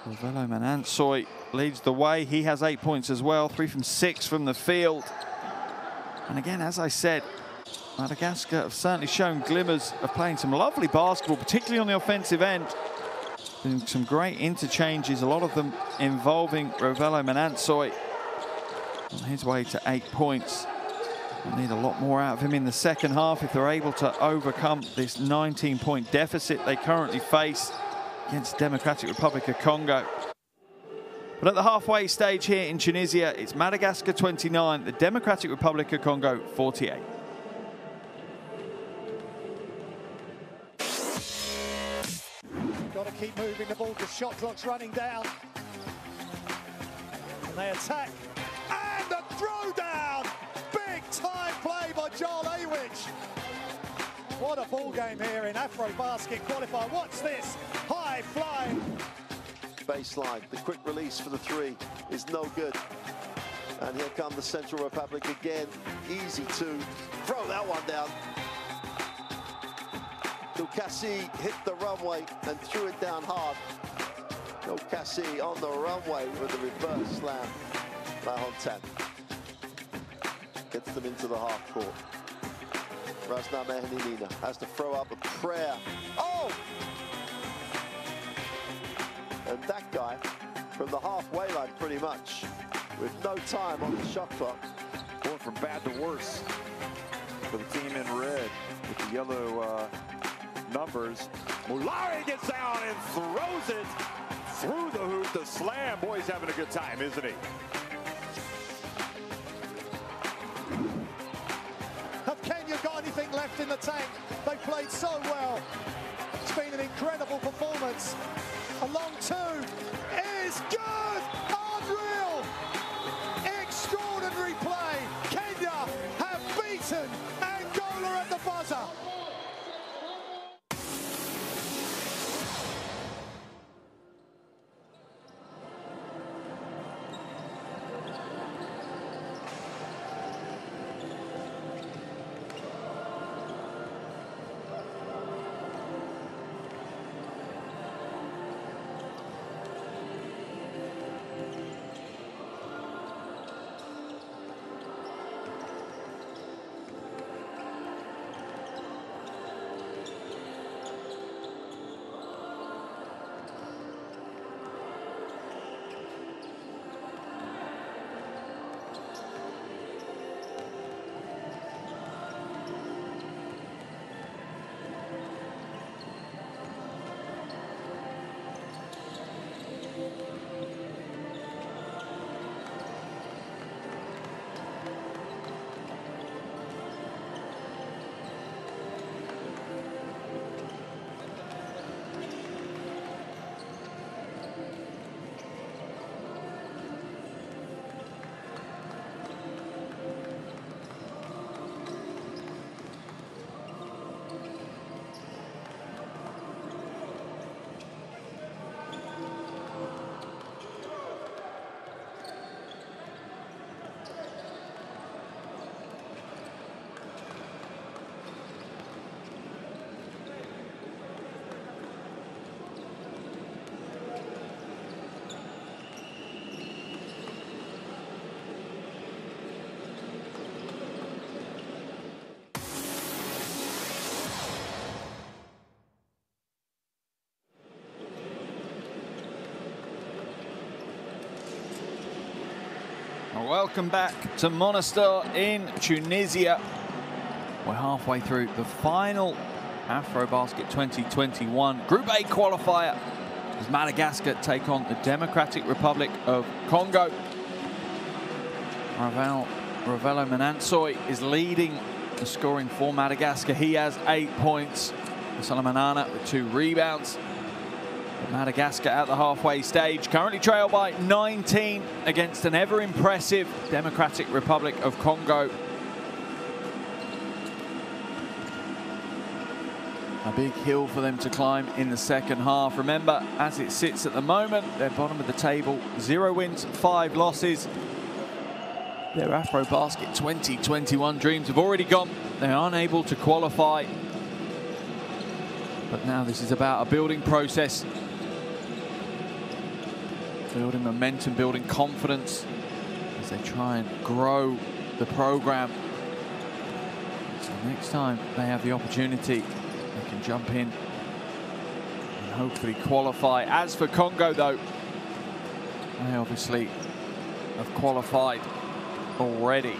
Lovelo Manansoy leads the way. He has 8 points as well, 3 from 6 from the field. And again, as I said, Madagascar have certainly shown glimmers of playing some lovely basketball, particularly on the offensive end. Doing some great interchanges, a lot of them involving Rovelo Manansoy. On his way to 8 points. We'll need a lot more out of him in the second half if they're able to overcome this 19-point deficit they currently face against Democratic Republic of Congo. But at the halfway stage here in Tunisia, it's Madagascar 29, the Democratic Republic of Congo 48. Keep moving the ball, the shot clock's running down. And they attack. And the throwdown! Big time play by Joel Awich. What a ball game here in AfroBasket qualifier. Watch this. High flying. Baseline. The quick release for the three is no good. And here come the Central Republic again. Easy to throw that one down. Kassi hit the runway and threw it down hard. Kassi on the runway with a reverse slam. Lahontan gets them into the half court. Rasamalina has to throw up a prayer. Oh! And that guy from the halfway line pretty much, with no time on the shot clock. Going from bad to worse for the team in red with the yellow numbers. Moulari gets down and throws it through the hoop. The slam. Boy, he's having a good time, isn't he? Have Kenya got anything left in the tank? They played so well. It's been an incredible performance. A long two. Welcome back to Monastir in Tunisia. We're halfway through the final AfroBasket 2021 Group A qualifier as Madagascar take on the Democratic Republic of Congo. Ravelo Manansoy is leading the scoring for Madagascar. He has 8 points. Rasamalina with 2 rebounds. Madagascar at the halfway stage, currently trail by 19 against an ever-impressive Democratic Republic of Congo. A big hill for them to climb in the second half. Remember, as it sits at the moment, they're bottom of the table, 0 wins, 5 losses. Their AfroBasket 2021 dreams have already gone. They are unable to qualify. But now this is about a building process. Building momentum, building confidence as they try and grow the program. So next time they have the opportunity, they can jump in and hopefully qualify. As for Congo, though, they obviously have qualified already.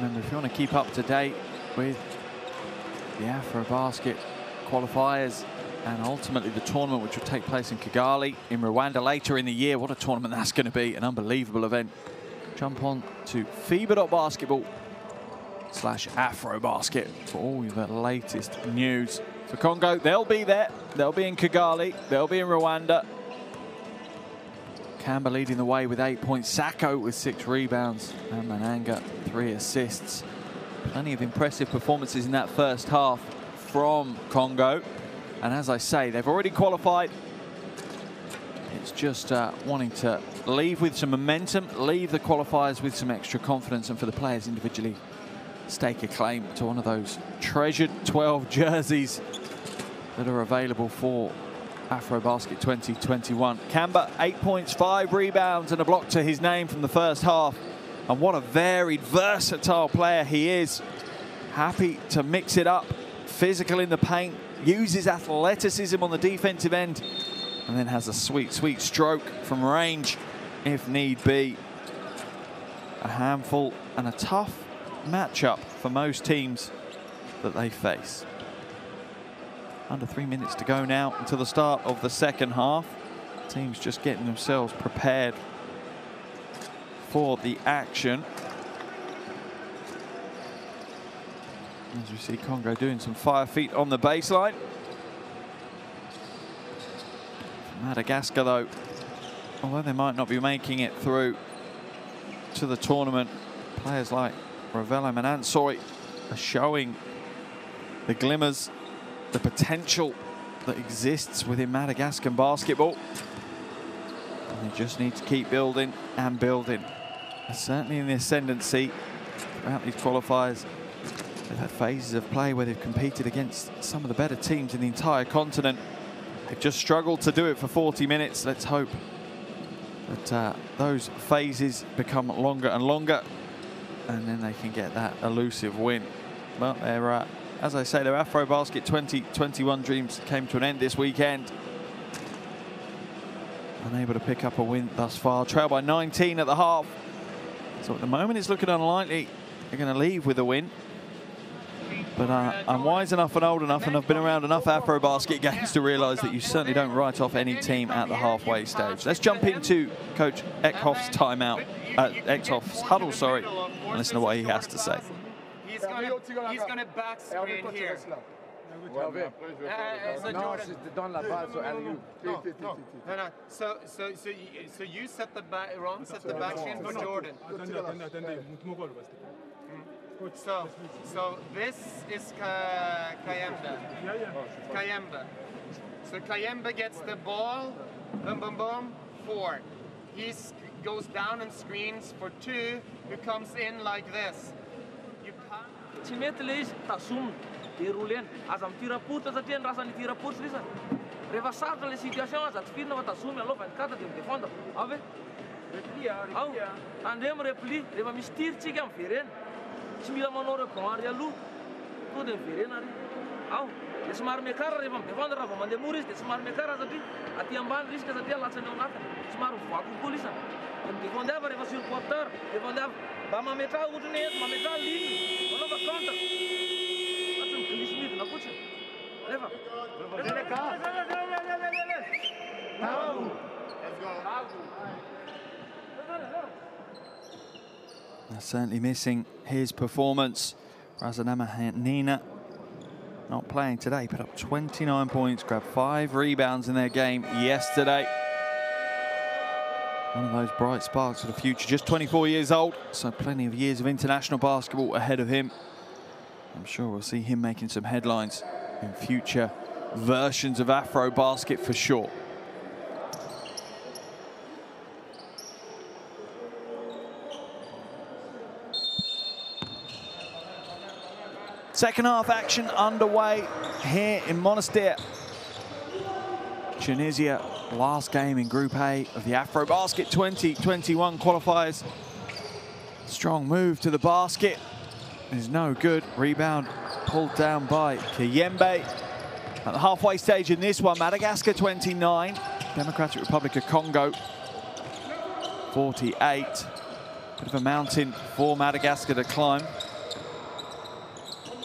Remember, if you want to keep up to date with the AfroBasket qualifiers and ultimately the tournament, which will take place in Kigali in Rwanda later in the year, what a tournament that's going to be, an unbelievable event. Jump on to FIBA.basketball/AfroBasket for all the latest news. For Congo, they'll be there. They'll be in Kigali. They'll be in Rwanda. Kamba leading the way with 8 points, Sako with 6 rebounds, and Mananga 3 assists. Plenty of impressive performances in that first half from Congo. And as I say, they've already qualified. It's just wanting to leave with some momentum, leave the qualifiers with some extra confidence, and for the players individually, stake a claim to one of those treasured 12 jerseys that are available for AfroBasket 2021. Kamba, 8 points, 5 rebounds, and a block to his name from the first half. And what a varied, versatile player he is. Happy to mix it up, physical in the paint, uses athleticism on the defensive end, and then has a sweet, sweet stroke from range if need be. A handful and a tough matchup for most teams that they face. Under 3 minutes to go now until the start of the second half. Teams just getting themselves prepared for the action. As you see, Congo doing some fire feet on the baseline. Madagascar, though, although they might not be making it through to the tournament, players like Ravelo Manansoy are showing the glimmers, the potential that exists within Madagascar basketball. And they just need to keep building and building. And certainly in the ascendancy throughout these qualifiers, they've had phases of play where they've competed against some of the better teams in the entire continent. They've just struggled to do it for 40 minutes. Let's hope that those phases become longer and longer, and then they can get that elusive win. Well, they're as I say, their AfroBasket 2021 dreams came to an end this weekend. Unable to pick up a win thus far. Trail by 19 at the half. So at the moment, it's looking unlikely they're going to leave with a win. But I'm wise enough and old enough, and I've been around enough AfroBasket games to realise that you certainly don't write off any team at the halfway stage. Let's jump into Coach Eckhoff's timeout, Eckhoff's huddle, sorry, and listen to what he has to say. He's gonna back screen here. So you set the back wrong, set the back screen for Jordan. So this is Kayemba. Kayemba. So Kayemba gets the ball. Boom, boom, boom. 4. He goes down and screens for 2. Who comes in like this. Timet lej tasum derulen azam tiraput azatien rasan tiraput lisa reversar la situation azat firna tasum la 24 de defenda ave replia andem repli reva mistir chigam feren simila manore komaria lu to de feren ari أو اسمار مكارا ريفم يفون رافم عند موريس اسمار مكارا زبي أتيامبان ريس كزبي الله سبحانه اسمار فاكو بوليسان يفون ده بريفا سير كوتر يفون ده بام ميترا وجودني بام ميترا لين ولا بكونتر أصلا كليسميت نبوشة ريفا ريفا تاو let's go That's certainly missing his performance. Razanamahenina not playing today, put up 29 points, grabbed 5 rebounds in their game yesterday. One of those bright sparks for the future, just 24 years old, so plenty of years of international basketball ahead of him. I'm sure we'll see him making some headlines in future versions of AfroBasket for sure. Second half action underway here in Monastir. Tunisia, last game in Group A of the AfroBasket 2021 qualifiers. Strong move to the basket. Is no good. Rebound pulled down by Kiyembe. At the halfway stage in this one, Madagascar 29, Democratic Republic of Congo 48. Bit of a mountain for Madagascar to climb.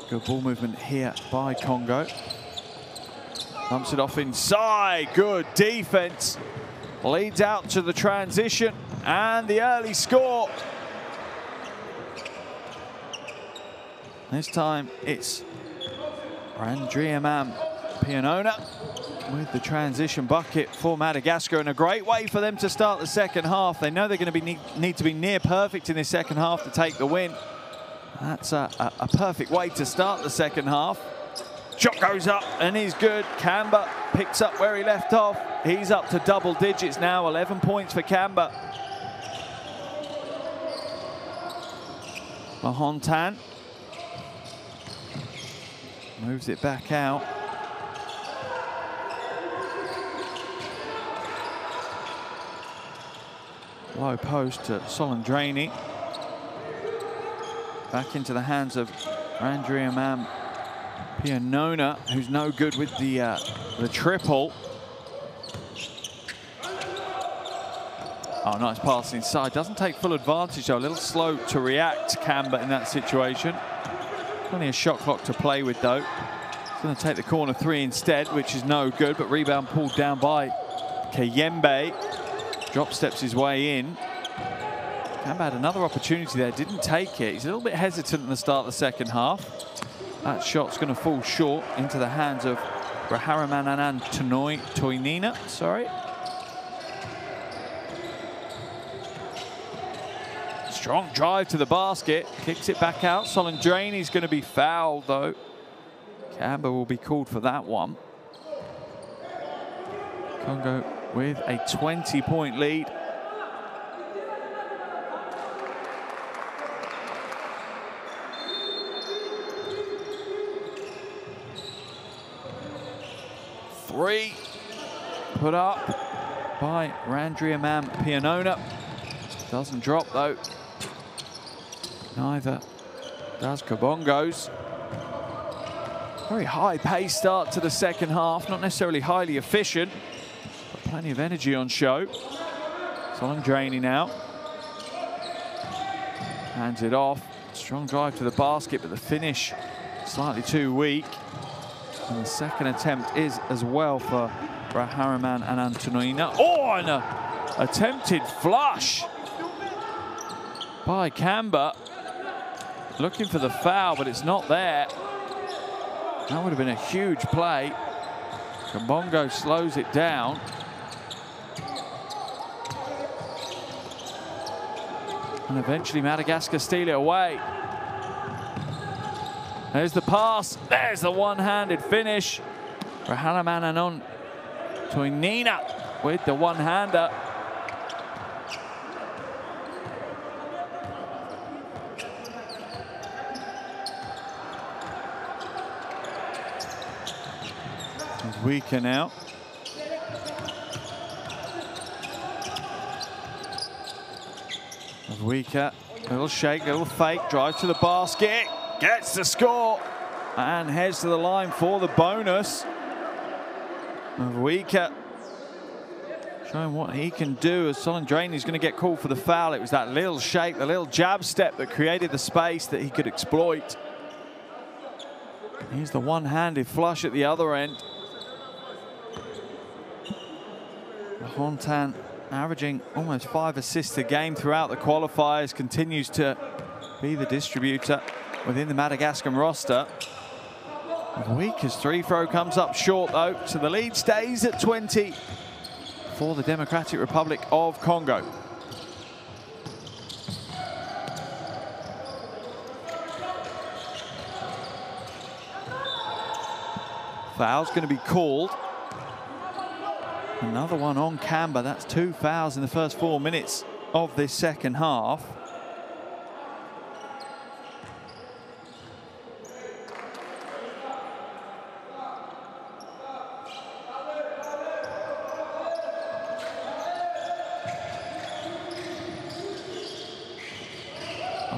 Good ball movement here by Congo. Bumps it off inside. Good defense. Leads out to the transition and the early score. This time it's Randriaman Pianona with the transition bucket for Madagascar, and a great way for them to start the second half. They know they're going to need to be near perfect in this second half to take the win. That's a perfect way to start the second half. Shot goes up and is good. Kamba picks up where he left off. He's up to double digits now, 11 points for Kamba. Mahontan moves it back out. Low post to Solandrani. Back into the hands of Randriaman Pianona, who's no good with the triple. Oh, nice pass inside. Doesn't take full advantage, though. A little slow to react, Kamba, in that situation. Plenty of shot clock to play with, though. He's going to take the corner three instead, which is no good, but rebound pulled down by Kiyembe. Drop steps his way in. Kamba had another opportunity there, didn't take it. He's a little bit hesitant in the start of the second half. That shot's going to fall short into the hands of Raharaman Toinina. Sorry. Strong drive to the basket, kicks it back out. Solandrani's going to be fouled, though. Kamba will be called for that one. Congo with a 20-point lead. Three put up by Randriaman Pianona. Doesn't drop, though. Neither does Kabongo's. Very high pace start to the second half. Not necessarily highly efficient, but plenty of energy on show. Solandrani now hands it off. Strong drive to the basket, but the finish slightly too weak. And the second attempt is as well for Raharaman and Antonina. Oh, and an attempted flush by Kamba. Looking for the foul, but it's not there. That would have been a huge play. Kabongo slows it down. And eventually Madagascar steal it away. There's the pass. There's the one-handed finish. Raharaman Anon Toinina with the one-hander. Weaker now. Weaker. Little shake, little fake. Drive to the basket. Gets the score. and heads to the line for the bonus. Mavwika showing what he can do as Solendrani is going to get called for the foul. It was that little shake, the little jab step that created the space that he could exploit. Here's the one-handed flush at the other end. Hontan averaging almost 5 assists a game throughout the qualifiers, continues to be the distributor within the Madagascar roster. Mavwika's free throw comes up short though, so the lead stays at 20 for the Democratic Republic of Congo. Foul's going to be called. Another one on Kamba. That's 2 fouls in the first 4 minutes of this second half.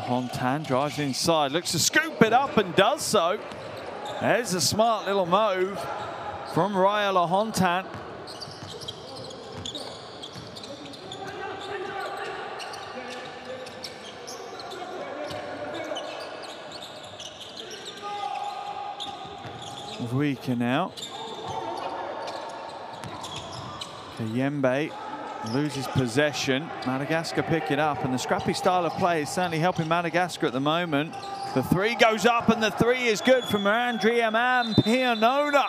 Hontan drives inside, looks to scoop it up and does so. There's a smart little move from Raila Hontan. Mavwika now. Kayembe loses possession. Madagascar pick it up, and the scrappy style of play is certainly helping Madagascar at the moment. The 3 goes up, and the 3 is good from Andriaman Pionona,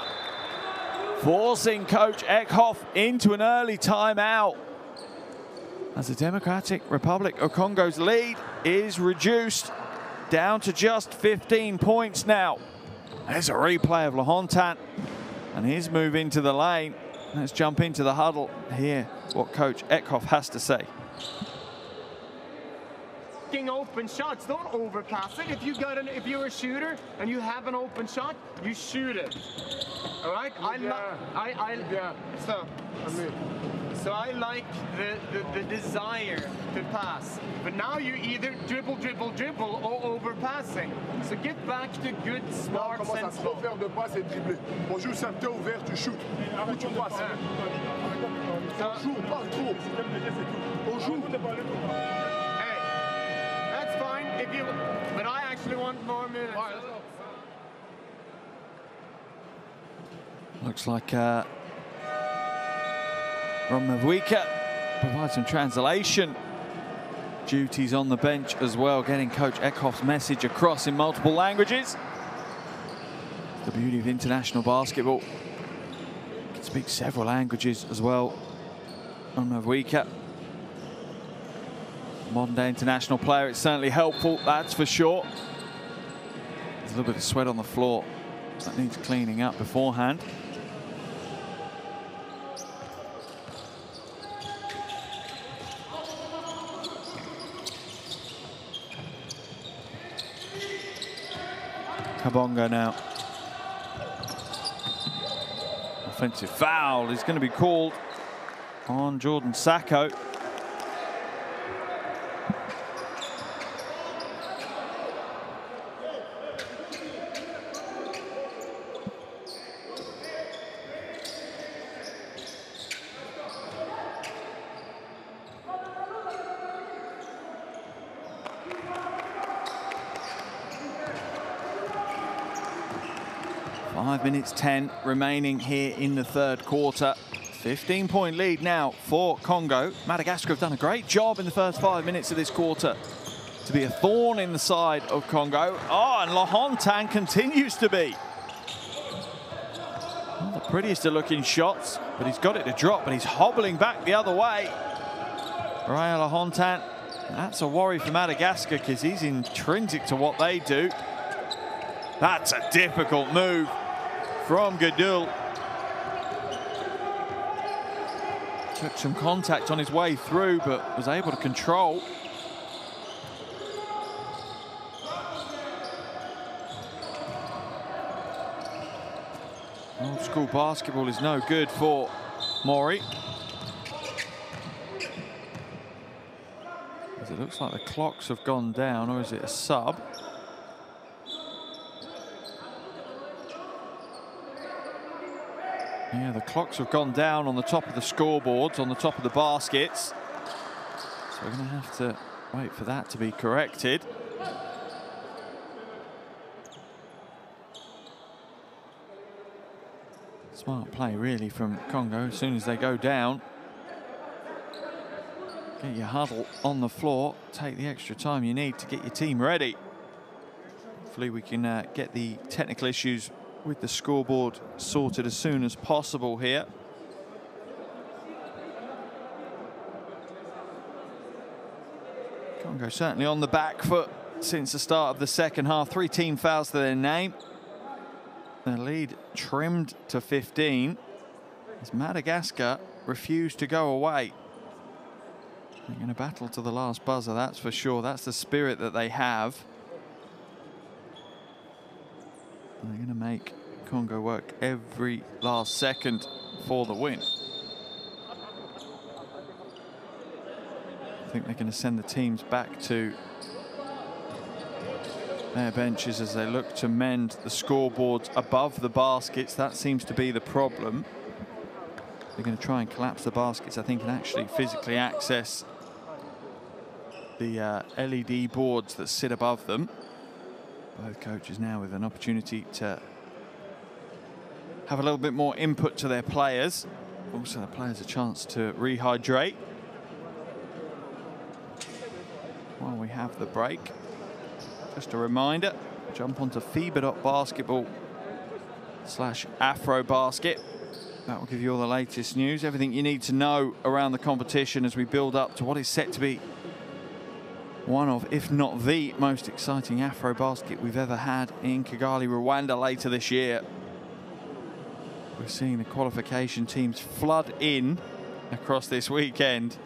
forcing Coach Eckhoff into an early timeout as the Democratic Republic of Congo's lead is reduced down to just 15 points now. There's a replay of Lahontan and his move into the lane. Let's jump into the huddle, hear what Coach Eckhoff has to say. Open shots, don't overpass it. If you're a shooter and you have an open shot, you shoot it. All right? So I like the desire to pass, but now you either dribble or overpassing. So get back to good, smart, sensible. That's fine, but I actually want more minutes. Looks like Ron Mavwika provides some translation duties on the bench as well, getting Coach Eckhoff's message across in multiple languages. The beauty of international basketball. He can speak several languages as well, Ron Mavwika. Modern-day international player, it's certainly helpful, that's for sure. There's a little bit of sweat on the floor that needs cleaning up beforehand. Kabongo now. Offensive foul is going to be called on Jordan Sacco. Minutes 10 remaining here in the third quarter. 15-point lead now for Congo. Madagascar have done a great job in the first 5 minutes of this quarter to be a thorn in the side of Congo. Oh, and Lahontan continues to be. Not the prettiest of looking shots, but he's got it to drop, and he's hobbling back the other way. Raya Lahontan, that's a worry for Madagascar because he's intrinsic to what they do. That's a difficult move from Gadul. Took some contact on his way through, but was able to control. Old school basketball is no good for Mori. As it looks like the clocks have gone down, or is it a sub? Yeah, the clocks have gone down on the top of the scoreboards, on the top of the baskets. So we're going to have to wait for that to be corrected. Smart play, really, from Congo. As soon as they go down, get your huddle on the floor. Take the extra time you need to get your team ready. Hopefully we can get the technical issues with the scoreboard sorted as soon as possible here. Congo certainly on the back foot since the start of the second half. 3 team fouls to their name. Their lead trimmed to 15 as Madagascar refused to go away. They're going to battle to the last buzzer, that's for sure. That's the spirit that they have. And they're going to make Congo work every last second for the win. I think they're going to send the teams back to their benches as they look to mend the scoreboards above the baskets. That seems to be the problem. They're going to try and collapse the baskets, I think, and actually physically access the LED boards that sit above them. Both coaches now with an opportunity to have a little bit more input to their players. Also, the players a chance to rehydrate while we have the break. Just a reminder, jump onto FIBA.basketball/AfroBasket. That will give you all the latest news, everything you need to know around the competition as we build up to what is set to be one of, if not the most exciting AfroBasket we've ever had in Kigali, Rwanda later this year. We're seeing the qualification teams flood in across this weekend.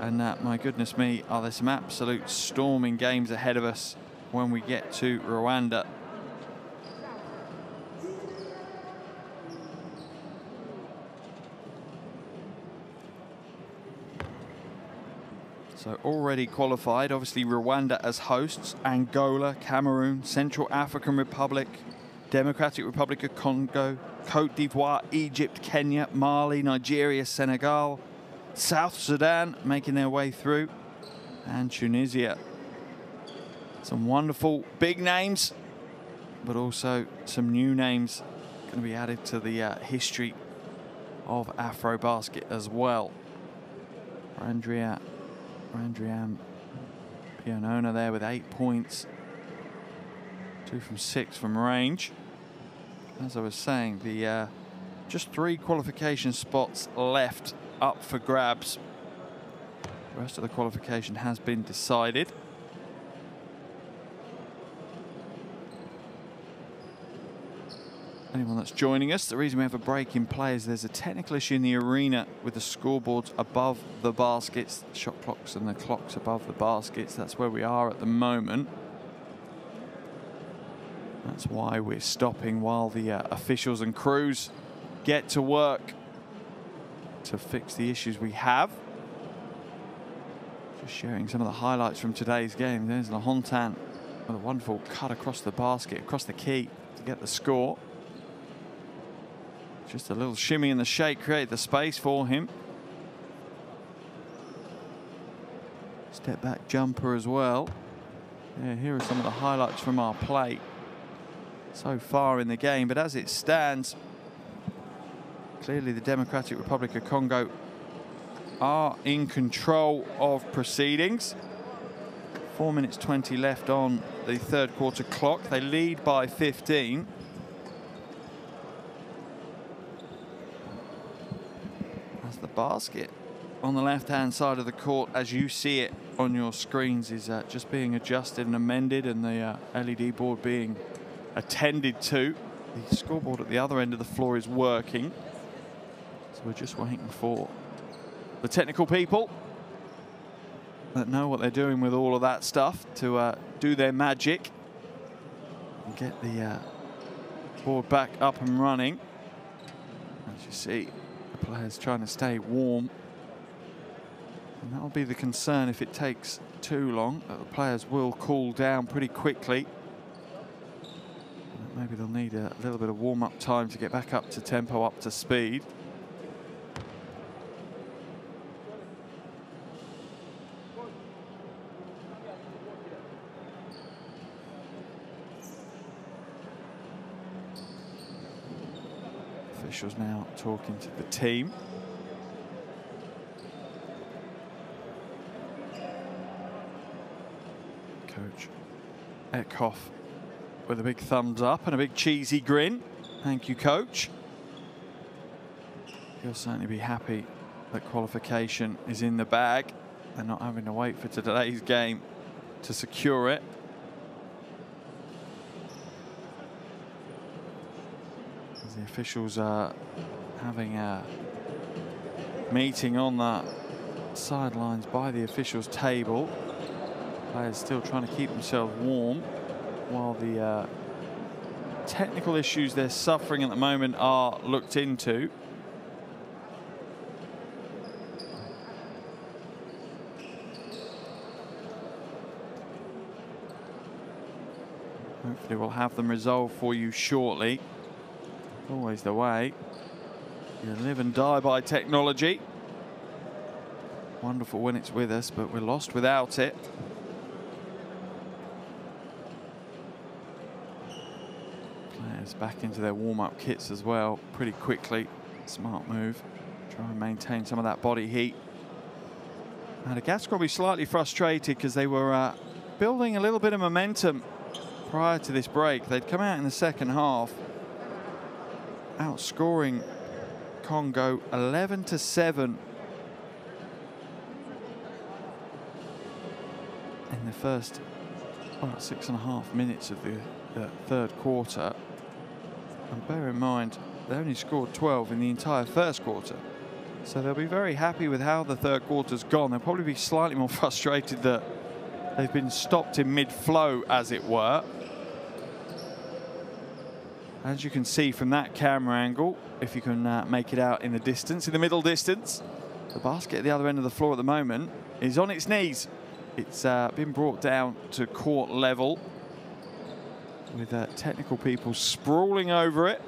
And my goodness me, are there some absolute storming games ahead of us when we get to Rwanda. So already qualified, obviously Rwanda as hosts, Angola, Cameroon, Central African Republic, Democratic Republic of Congo, Côte d'Ivoire, Egypt, Kenya, Mali, Nigeria, Senegal, South Sudan making their way through, and Tunisia. Some wonderful big names, but also some new names going to be added to the history of AfroBasket as well. Andriam Pionona there with 8 points, 2 from 6 from range. As I was saying, the just 3 qualification spots left up for grabs. The rest of the qualification has been decided. Anyone that's joining us, the reason we have a break in play is there's a technical issue in the arena with the scoreboards above the baskets, the shot clocks and the clocks above the baskets. That's where we are at the moment. That's why we're stopping while the officials and crews get to work to fix the issues we have. Just sharing some of the highlights from today's game. There's Lahontan with a wonderful cut across the basket, across the key to get the score. Just a little shimmy and the shake created the space for him. Step back jumper as well. Yeah, here are some of the highlights from our play so far in the game, but as it stands, clearly the Democratic Republic of Congo are in control of proceedings. 4 minutes 20 left on the third quarter clock. They lead by 15. Basket on the left-hand side of the court, as you see it on your screens, is just being adjusted and amended, and the LED board being attended to. The scoreboard at the other end of the floor is working, so we're just waiting for the technical people that know what they're doing with all of that stuff to do their magic and get the board back up and running. As you see, players trying to stay warm, and that'll be the concern if it takes too long. The players will cool down pretty quickly. That may Maybe they'll need a little bit of warm-up time to get back up to tempo, up to speed. Officials now talking to the team. Coach Eckhoff with a big thumbs up and a big cheesy grin. Thank you, coach. He'll certainly be happy that qualification is in the bag and not having to wait for today's game to secure it. As the officials are having a meeting on the sidelines by the officials' table. Players still trying to keep themselves warm, while the technical issues they're suffering at the moment are looked into. Hopefully we'll have them resolved for you shortly. Always the way. You live and die by technology. Wonderful when it's with us, but we're lost without it. Back into their warm-up kits as well pretty quickly. Smart move. Try and maintain some of that body heat. Madagascar will be slightly frustrated because they were building a little bit of momentum prior to this break. They'd come out in the second half outscoring Congo 11-7 in the first 6.5 minutes of the third quarter. And bear in mind, they only scored 12 in the entire first quarter. So they'll be very happy with how the third quarter's gone. They'll probably be slightly more frustrated that they've been stopped in mid-flow, as it were. As you can see from that camera angle, if you can make it out in the distance, in the middle distance, the basket at the other end of the floor at the moment is on its knees. It's been brought down to court level, with technical people sprawling over it,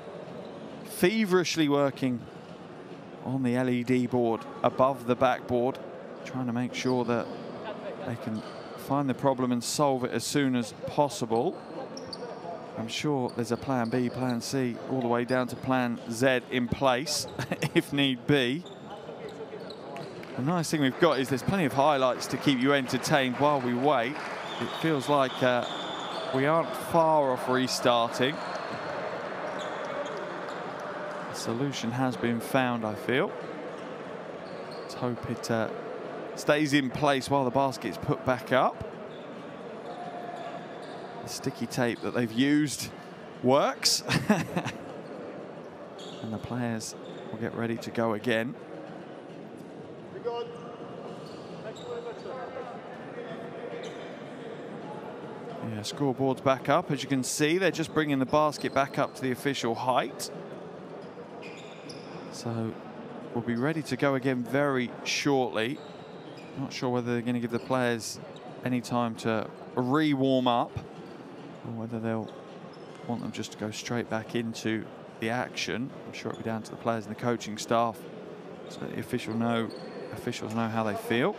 feverishly working on the LED board above the backboard, trying to make sure that they can find the problem and solve it as soon as possible. I'm sure there's a plan B, plan C, all the way down to plan Z in place, if need be. The nice thing we've got is there's plenty of highlights to keep you entertained while we wait. It feels like we aren't far off restarting. The solution has been found, I feel. Let's hope it stays in place while the basket's put back up. The sticky tape that they've used works. And the players will get ready to go again. Yeah, scoreboard's back up. As you can see, they're just bringing the basket back up to the official height. So we'll be ready to go again very shortly. Not sure whether they're going to give the players any time to re-warm up or whether they'll want them just to go straight back into the action. I'm sure it'll be down to the players and the coaching staff so that the officials know how they feel.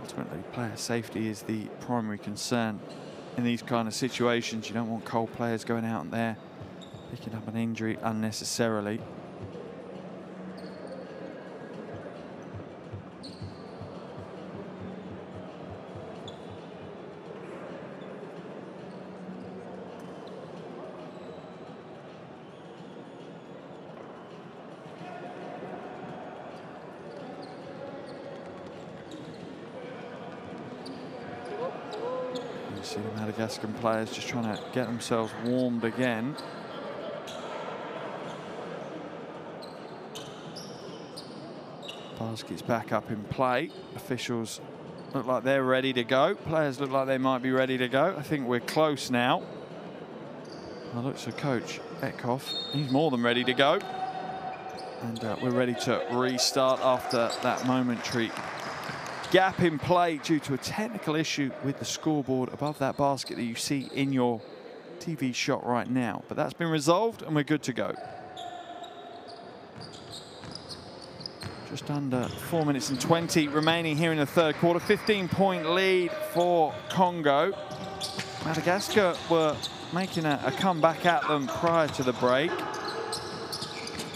Ultimately, player safety is the primary concern in these kind of situations. You don't want cold players going out there picking up an injury unnecessarily. Madagascan players just trying to get themselves warmed again. Basket's back up in play. Officials look like they're ready to go. Players look like they might be ready to go. I think we're close now. Well, looks like Coach Eckhoff, he's more than ready to go. And we're ready to restart after that momentary gap in play due to a technical issue with the scoreboard above that basket that you see in your TV shot right now. But that's been resolved and we're good to go. Just under 4 minutes and 20 remaining here in the third quarter. 15-point lead for Congo. Madagascar were making a comeback at them prior to the break.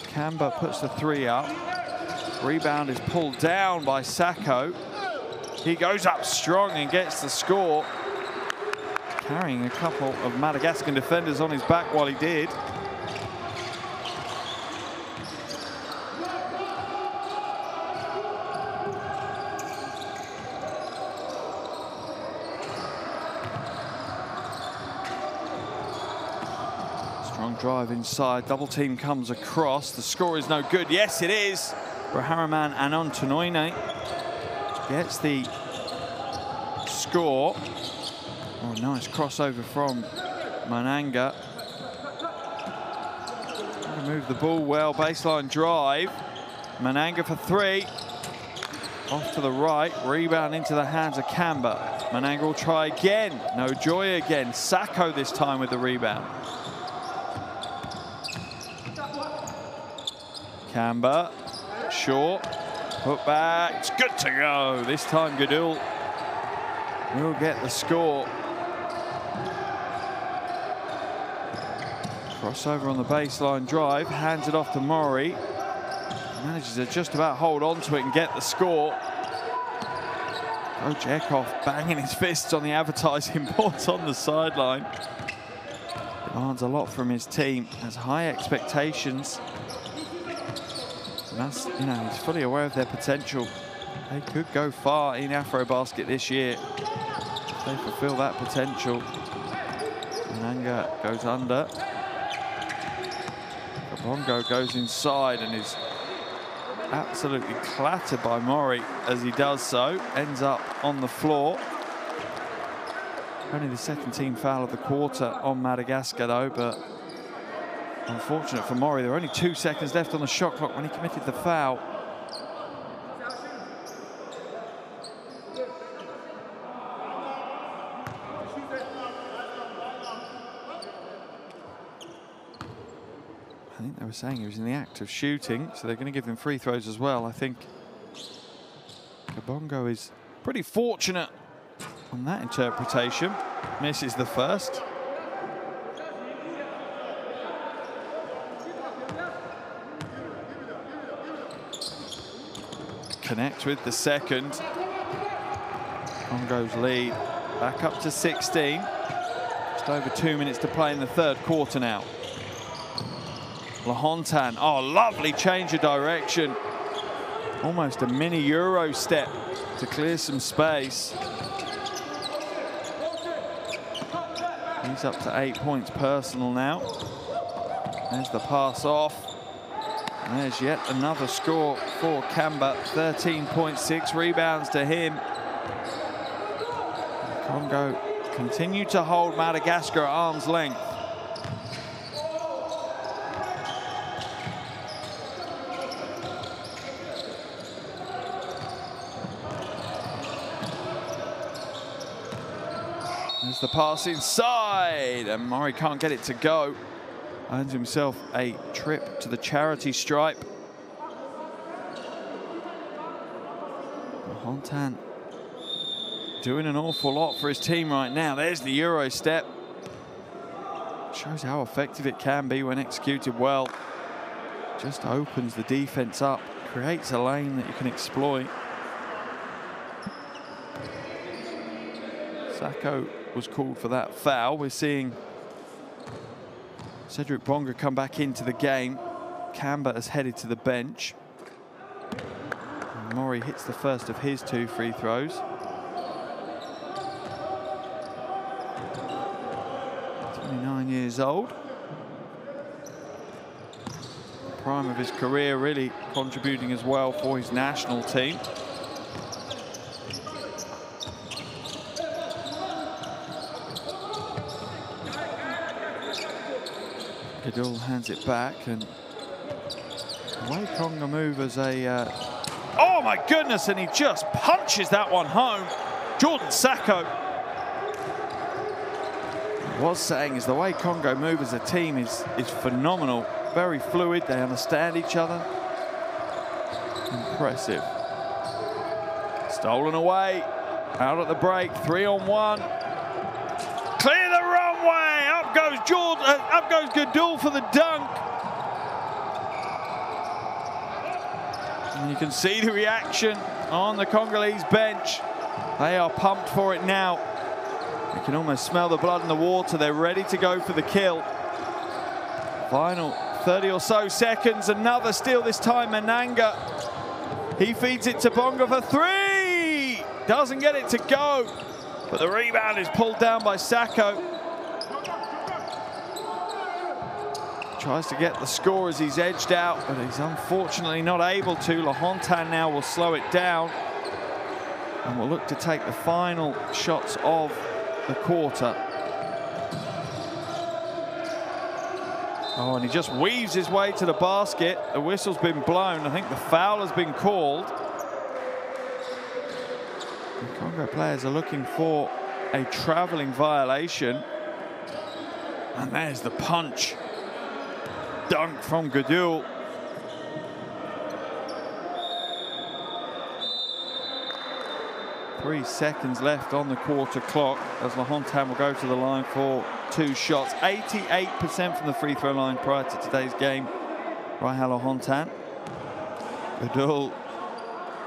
Kamba puts the three up. Rebound is pulled down by Sako. He goes up strong and gets the score. Carrying a couple of Madagascar defenders on his back while he did. Drive inside, double team comes across. The score is no good. Yes, it is. Raharaman Anantinoine gets the score. Oh, nice crossover from Mananga. Move the ball well. Baseline drive. Mananga for three. Off to the right. Rebound into the hands of Kamba. Mananga will try again. No joy again. Sako this time with the rebound. Kamba, short, put back, it's good to go. This time Gadul will get the score. Crossover on the baseline drive, hands it off to Mori. Manages to just about hold on to it and get the score. Coach Eckhoff banging his fists on the advertising boards on the sideline. Demands a lot from his team, has high expectations. That's, you know, he's fully aware of their potential. They could go far in AfroBasket this year if they fulfill that potential. Mananga goes under. Kabongo goes inside and is absolutely clattered by Mori as he does so. Ends up on the floor. Only the second team foul of the quarter on Madagascar though, but unfortunate for Mori, there are only 2 seconds left on the shot clock when he committed the foul. I think they were saying he was in the act of shooting, so they're going to give him free throws as well. I think Kabongo is pretty fortunate on that interpretation. Misses the first. Connects with the second. Congo's lead back up to 16. Just over 2 minutes to play in the third quarter now. Lahontan, oh, lovely change of direction. Almost a mini Euro step to clear some space. He's up to 8 points personal now. There's the pass off. There's yet another score for Kamba, 13.6 rebounds to him. Congo continue to hold Madagascar at arm's length. There's the pass inside, and Mori can't get it to go. Earns himself a trip to the charity stripe. Hontan doing an awful lot for his team right now. There's the Euro step. Shows how effective it can be when executed well. Just opens the defense up, creates a lane that you can exploit. Sako was called for that foul. We're seeing Cedric Bonga come back into the game. Kamba has headed to the bench. And Mori hits the first of his two free throws. He's 29 years old. Prime of his career, really contributing as well for his national team. Gadul hands it back, and away Congo move as a... Oh my goodness, and he just punches that one home. Jordan Sako. was saying is the way Congo move as a team is phenomenal. Very fluid, they understand each other. Impressive. Stolen away, out at the break, 3-on-1. Clear the runway, up goes Jordan, up goes Gadul for the dunk. And you can see the reaction on the Congolese bench. They are pumped for it now. You can almost smell the blood in the water. They're ready to go for the kill. Final 30 or so seconds, another steal this time, Menanga. He feeds it to Bonga for three! Doesn't get it to go, but the rebound is pulled down by Sako. Tries to get the score as he's edged out, but he's unfortunately not able to. Lahontan now will slow it down, and will look to take the final shots of the quarter. Oh, and he just weaves his way to the basket. The whistle's been blown. I think the foul has been called. The Congo players are looking for a traveling violation. And there's the punch. Dunk from Gadul. Three seconds left on the quarter clock as Lahontan will go to the line for two shots. 88% from the free throw line prior to today's game. Rahal Lahontan. Gadul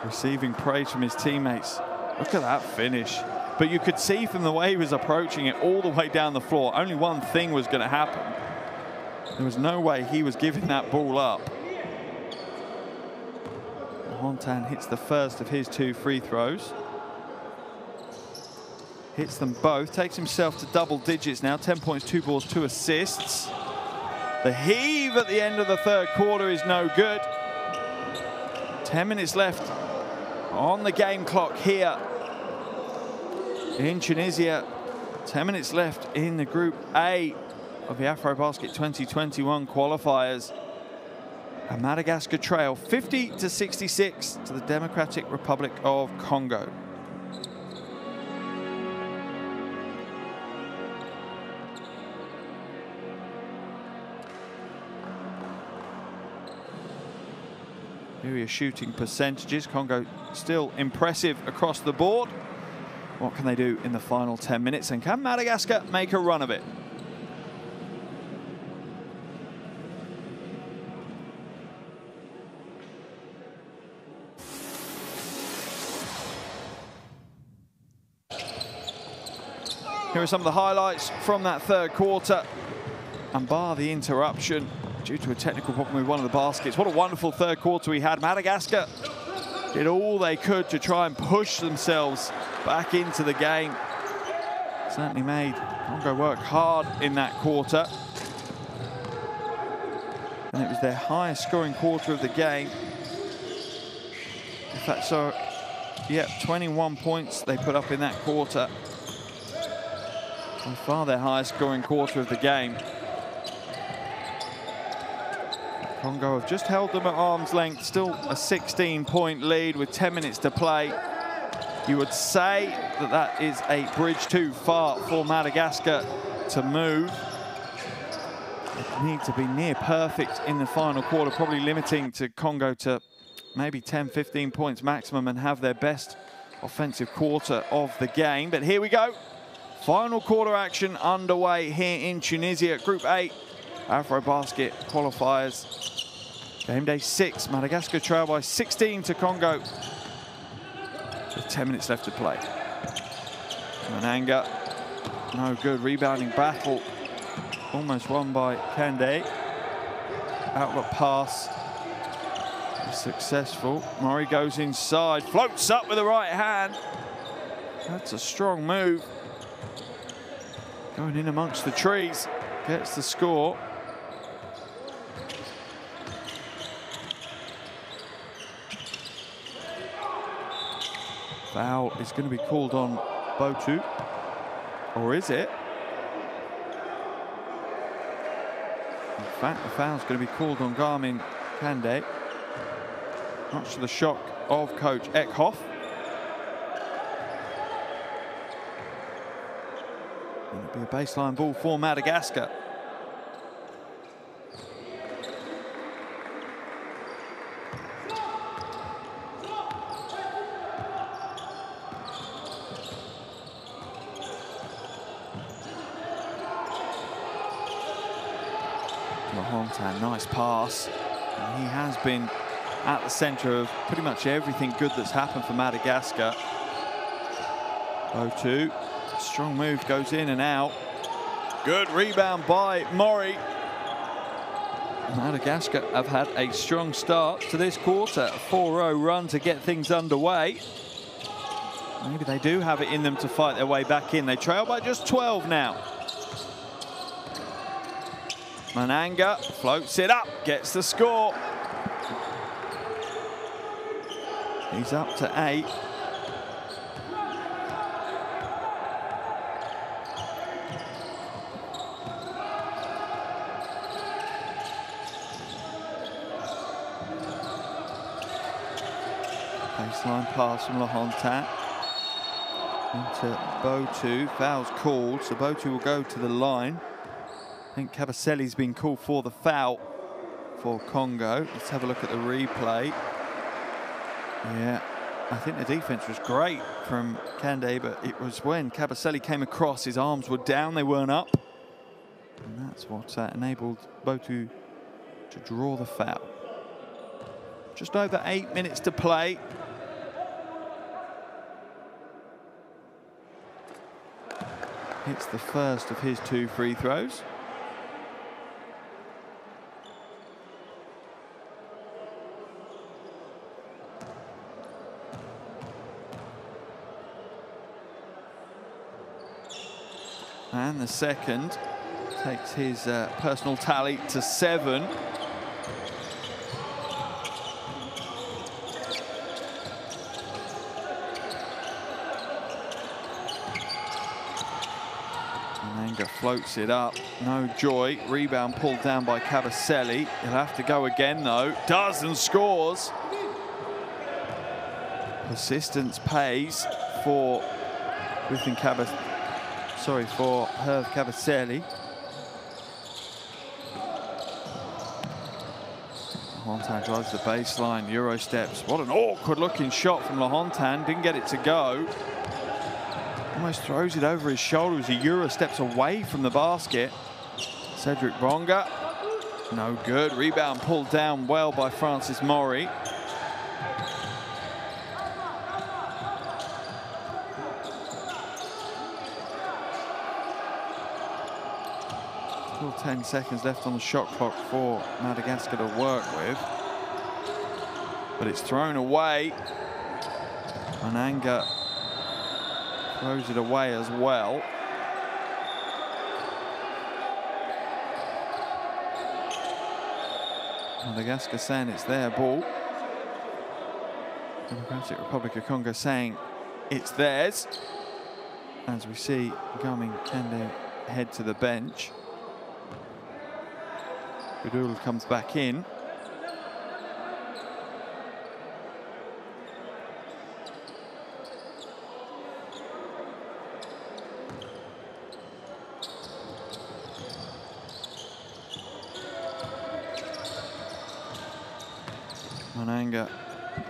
receiving praise from his teammates. Look at that finish. But you could see from the way he was approaching it all the way down the floor, only one thing was going to happen. There was no way he was giving that ball up. Lahontan hits the first of his two free throws. Hits them both, takes himself to double digits now. 10 points, 2 balls, 2 assists. The heave at the end of the third quarter is no good. 10 minutes left on the game clock here in Tunisia. 10 minutes left in the Group A of the AfroBasket 2021 qualifiers. And Madagascar trail 50-66 to the Democratic Republic of Congo. Area shooting percentages. Congo still impressive across the board. What can they do in the final 10 minutes? And can Madagascar make a run of it? Here are some of the highlights from that third quarter. And bar the interruption due to a technical problem with one of the baskets. What a wonderful third quarter we had. Madagascar did all they could to try and push themselves back into the game. Certainly made Congo work hard in that quarter. And it was their highest scoring quarter of the game. In fact, so, yep, 21 points they put up in that quarter. By far their highest scoring quarter of the game. Congo have just held them at arm's length, still a 16-point lead with 10 minutes to play. You would say that that is a bridge too far for Madagascar to move. They need to be near perfect in the final quarter, probably limiting to Congo to maybe 10, 15 points maximum and have their best offensive quarter of the game. But here we go. Final quarter action underway here in Tunisia, Group A. AfroBasket qualifiers. Game day 6, Madagascar trail by 16 to Congo. With 10 minutes left to play. Menanga, no good, rebounding battle. Almost won by Kande. Outlet pass, successful. Murray goes inside, floats up with the right hand. That's a strong move. Going in amongst the trees, gets the score. Foul is going to be called on Botu, or is it? In fact, the foul is going to be called on Garmin Kande, much to the shock of coach Eckhoff. It'll be a baseline ball for Madagascar. Mahontan, nice pass. And he has been at the centre of pretty much everything good that's happened for Madagascar. 0-2. Strong move, goes in and out. Good rebound by Mori. Madagascar have had a strong start to this quarter. 4-0 run to get things underway. Maybe they do have it in them to fight their way back in. They trail by just 12 now. Mananga floats it up, gets the score. He's up to 8. Baseline pass from Lahontat into Botu. Foul's called, so Botu will go to the line. I think Cabaselli's been called for the foul for Congo. Let's have a look at the replay. Yeah, I think the defense was great from Kande, but it was when Cabaselli came across, his arms were down, they weren't up. And that's what enabled Botu to draw the foul. Just over 8 minutes to play. Hits the first of his 2 free throws. And the second takes his personal tally to 7. Mananga floats it up, no joy. Rebound pulled down by Cabaselli. He'll have to go again though. Does and scores. Persistence pays for Within Cabaselli. Sorry, for Herve Cabaselli. Lahontan drives the baseline, Euro steps. What an awkward looking shot from Lahontan. Didn't get it to go. Almost throws it over his shoulder as he Euro steps away from the basket. Cedric Bonga, no good. Rebound pulled down well by Francis Mori. Still 10 seconds left on the shot clock for Madagascar to work with. But it's thrown away. Mananga throws it away as well. Madagascar saying it's their ball. Democratic Republic of Congo saying it's theirs. As we see Gamin Kende head to the bench. Budul comes back in. Mananga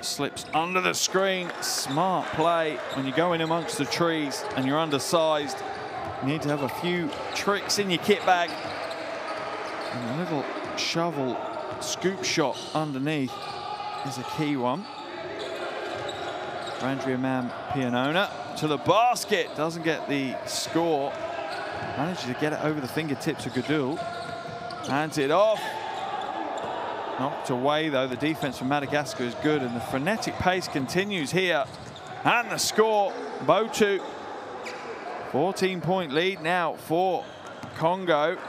slips under the screen. Smart play. When you go in amongst the trees and you're undersized, you need to have a few tricks in your kit bag. And a little shovel scoop shot underneath is a key one. Andrea Mam Pianona to the basket, doesn't get the score. Manages to get it over the fingertips of Gadul. Hands it off. Knocked away though. The defense from Madagascar is good and the frenetic pace continues here. And the score, Botu. 14-point lead now for Congo.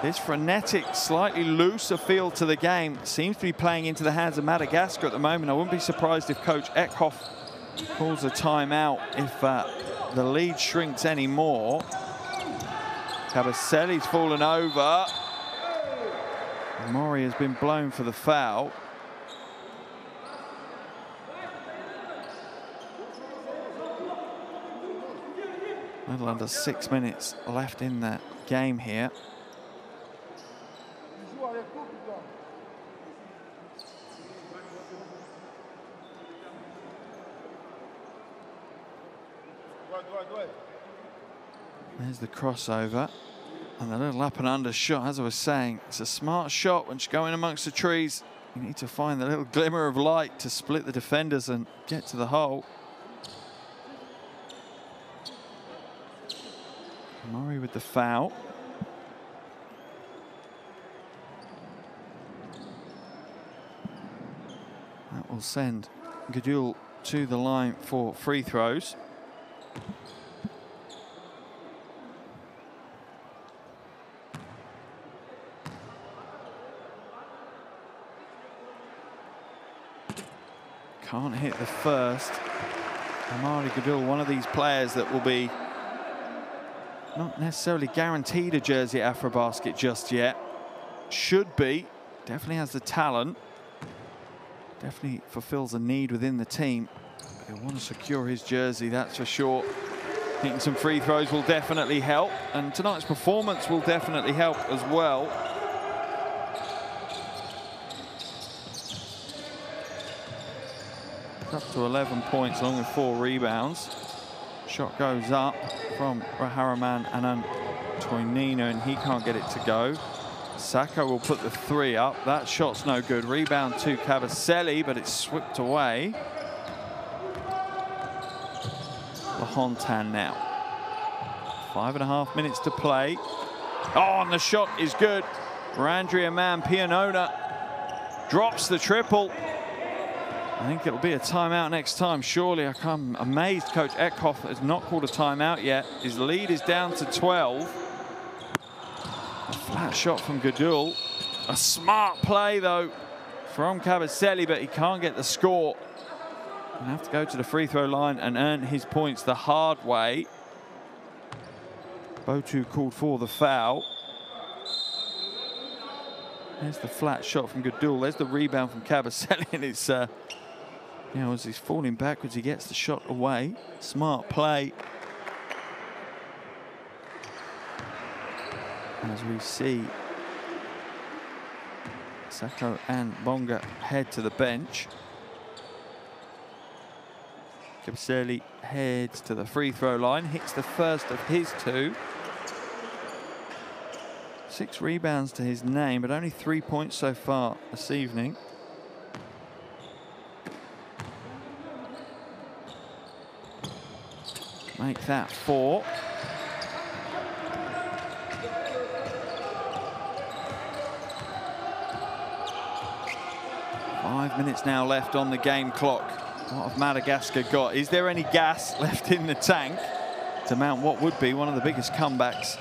This frenetic, slightly looser feel to the game seems to be playing into the hands of Madagascar at the moment. I wouldn't be surprised if Coach Eckhoff calls a timeout if the lead shrinks any more. Cabaselli's fallen over. Mori has been blown for the foul. A little under 6 minutes left in the game here. There's the crossover and the little up and under shot. As I was saying, it's a smart shot when she's going amongst the trees. You need to find the little glimmer of light to split the defenders and get to the hole. Murray with the foul. That will send Gadul to the line for free throws. Can't hit the first. Amari Gadul, one of these players that will be not necessarily guaranteed a jersey at AfroBasket just yet. Should be. Definitely has the talent. Definitely fulfills a need within the team. They want to secure his jersey, that's for sure. Hitting some free throws will definitely help. And tonight's performance will definitely help as well. Up to 11 points along with 4 rebounds. Shot goes up from Raharaman and Antoinina, and he can't get it to go. Saka will put the 3 up. That shot's no good. Rebound to Cavaselli, but it's swept away. Lahontan now. 5.5 minutes to play. Oh, and the shot is good. Randria Man Pianona drops the triple. I think it'll be a timeout next time, surely. I'm amazed Coach Eckhoff has not called a timeout yet. His lead is down to 12. A flat shot from Gadul. A smart play, though, from Cavaselli, but he can't get the score. He'll have to go to the free throw line and earn his points the hard way. Botu called for the foul. There's the flat shot from Gadul. There's the rebound from Cavaselli, and it's... You know, as he's falling backwards, he gets the shot away. Smart play. As we see, Sako and Bonga head to the bench. Cavaselli heads to the free throw line, hits the first of his 2. 6 rebounds to his name, but only 3 points so far this evening. Make that 4. Minutes now left on the game clock. What have Madagascar got? Is there any gas left in the tank to mount what would be one of the biggest comebacks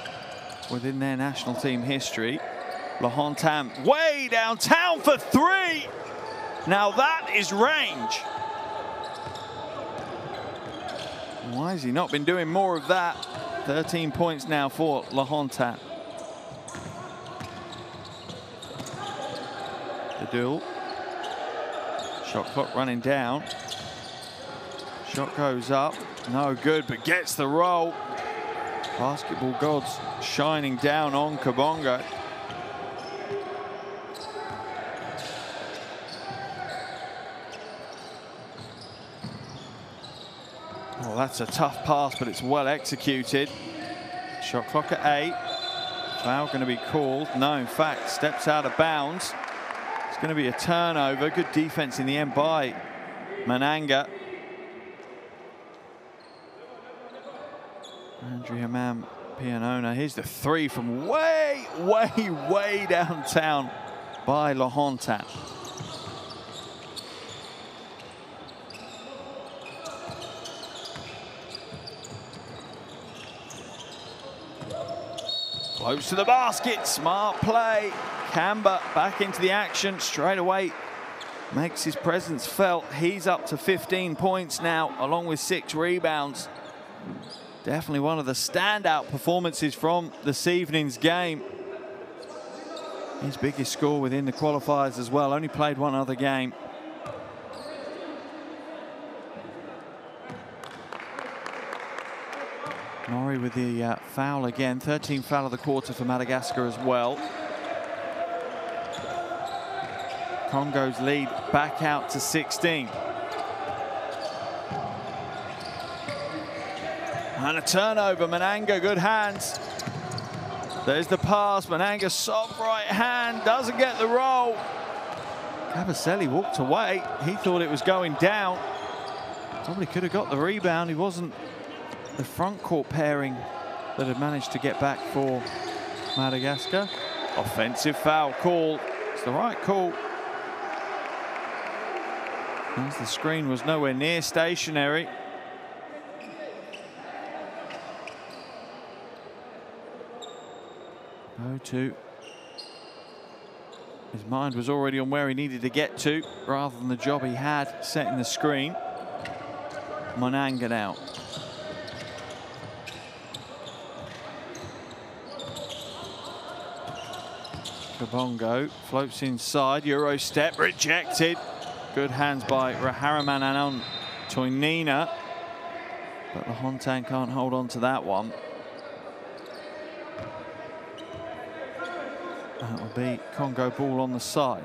within their national team history? Lahontan way downtown for 3. Now that is range. Why has he not been doing more of that? 13 points now for Lahontan. Gadul. Shot clock running down. Shot goes up. No good, but gets the roll. Basketball gods shining down on Kabongo. That's a tough pass, but it's well executed. Shot clock at 8. Foul going to be called. No, in fact, steps out of bounds. It's going to be a turnover. Good defense in the end by Mananga. Andrea Mam Pianona. Here's the 3 from way downtown by Lahontan. Close to the basket, smart play. Kamba back into the action straight away. Makes his presence felt. He's up to 15 points now, along with 6 rebounds. Definitely one of the standout performances from this evening's game. His biggest score within the qualifiers as well. Only played one other game. Mori with the foul again. 13th foul of the quarter for Madagascar as well. Congo's lead back out to 16. And a turnover. Mananga, good hands. There's the pass. Mananga, soft right hand, doesn't get the roll. Cabaselli walked away. He thought it was going down. Probably could have got the rebound. He wasn't the front court pairing that had managed to get back for Madagascar. Offensive foul call. It's the right call. As the screen was nowhere near stationary. O2. His mind was already on where he needed to get to, rather than the job he had setting the screen. Mananga now. Kabongo floats inside. Euro step rejected. Good hands by Raharaman and on Toinina. But Lahontan can't hold on to that one. That will be Congo ball on the side.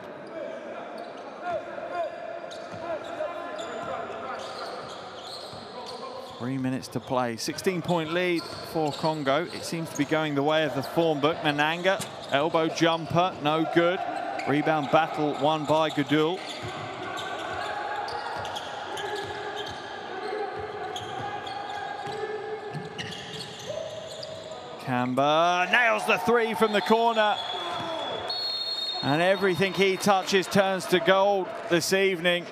Three minutes to play. 16-point lead for Congo. It seems to be going the way of the form book. Mananga, elbow jumper, no good. Rebound battle won by Gadul. Kamba nails the three from the corner. And everything he touches turns to gold this evening.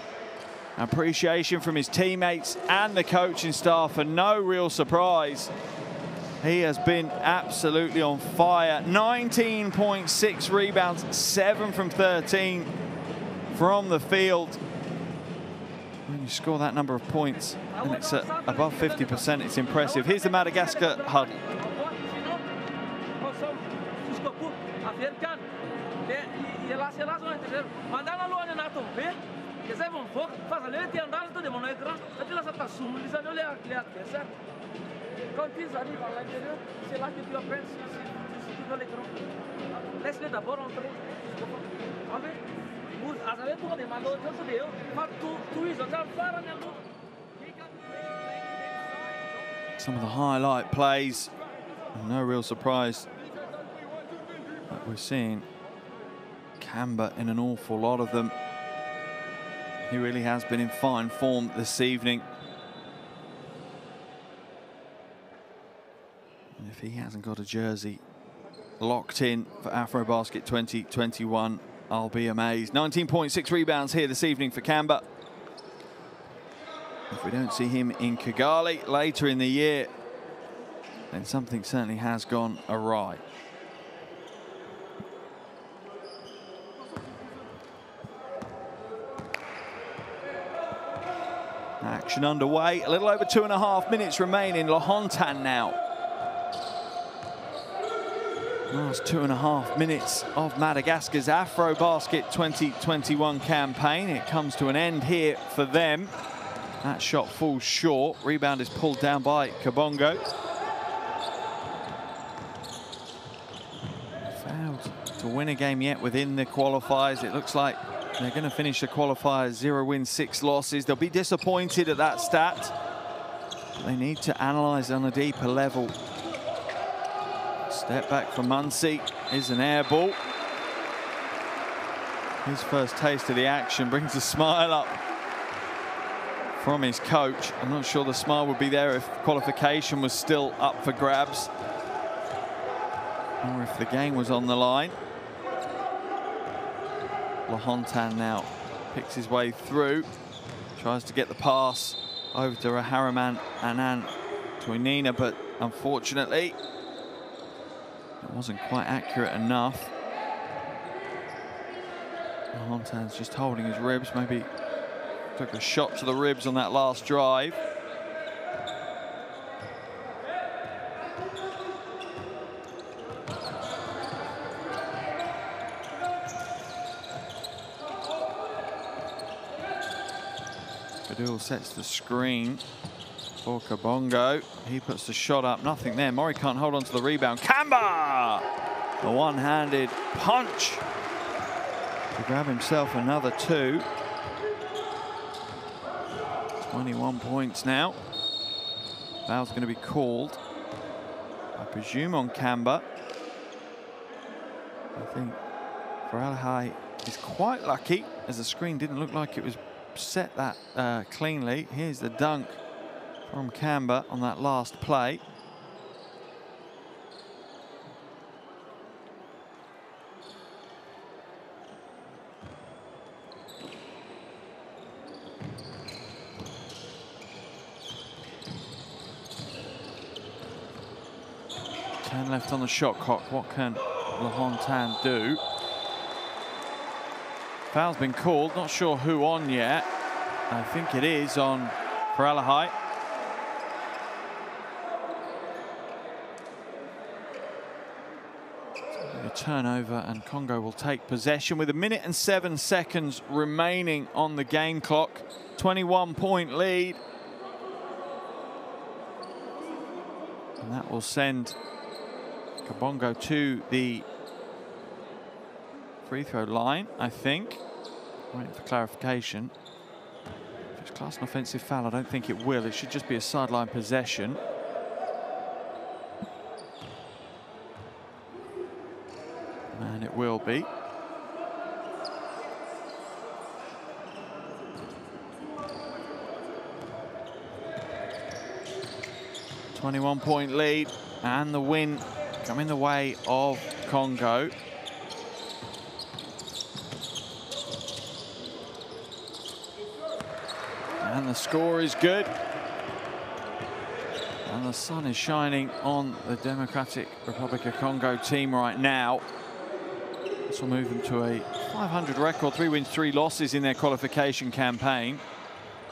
Appreciation from his teammates and the coaching staff, and no real surprise. He has been absolutely on fire. 19.6 rebounds, 7 from 13 from the field. When you score that number of points and it's at above 50%, it's impressive. Here's the Madagascar huddle. Some of the highlight plays, no real surprise that we're seeing Kamba in an awful lot of them. He really has been in fine form this evening. And if he hasn't got a jersey locked in for AfroBasket 2021, I'll be amazed. 19.6 rebounds here this evening for Kamba. If we don't see him in Kigali later in the year, then something certainly has gone awry. Action underway. A little over 2.5 minutes remaining. Lahontan now. Last 2.5 minutes of Madagascar's AfroBasket 2021 campaign. It comes to an end here for them. That shot falls short. Rebound is pulled down by Kabongo. Failed to win a game yet within the qualifiers. It looks like they're going to finish the qualifiers 0 wins, 6 losses. They'll be disappointed at that stat. They need to analyse on a deeper level. Step back for Muncy. Is an air ball. His first taste of the action brings a smile up from his coach. I'm not sure the smile would be there if qualification was still up for grabs or if the game was on the line. Lahontan now picks his way through, tries to get the pass over to Raharaman Anan Toinina, but unfortunately it wasn't quite accurate enough. Lahontan's just holding his ribs, maybe took a shot to the ribs on that last drive. Gadul sets the screen. for Kabongo. He puts the shot up, nothing there. Mori can't hold on to the rebound. Kamba! The one-handed punch to grab himself another two. 21 points now. Foul's going to be called, I presume, on Kamba. I think Faralhai is quite lucky, as the screen didn't look like it was set that cleanly. Here's the dunk from Kamba on that last play. Left on the shot clock. What can Lahontan do? Foul's been called. Not sure who on yet. I think it is on Faralhai. A turnover, and Congo will take possession with 1 minute and 7 seconds remaining on the game clock. 21-point lead. And that will send Kabongo to the free throw line, I think. Waiting for clarification. If it's class an offensive foul, I don't think it will. It should just be a sideline possession. And it will be. twenty-one-point lead, and the win come in the way of Congo. And the score is good. And the sun is shining on the Democratic Republic of Congo team right now. This will move them to a 500 record, 3 wins, 3 losses in their qualification campaign.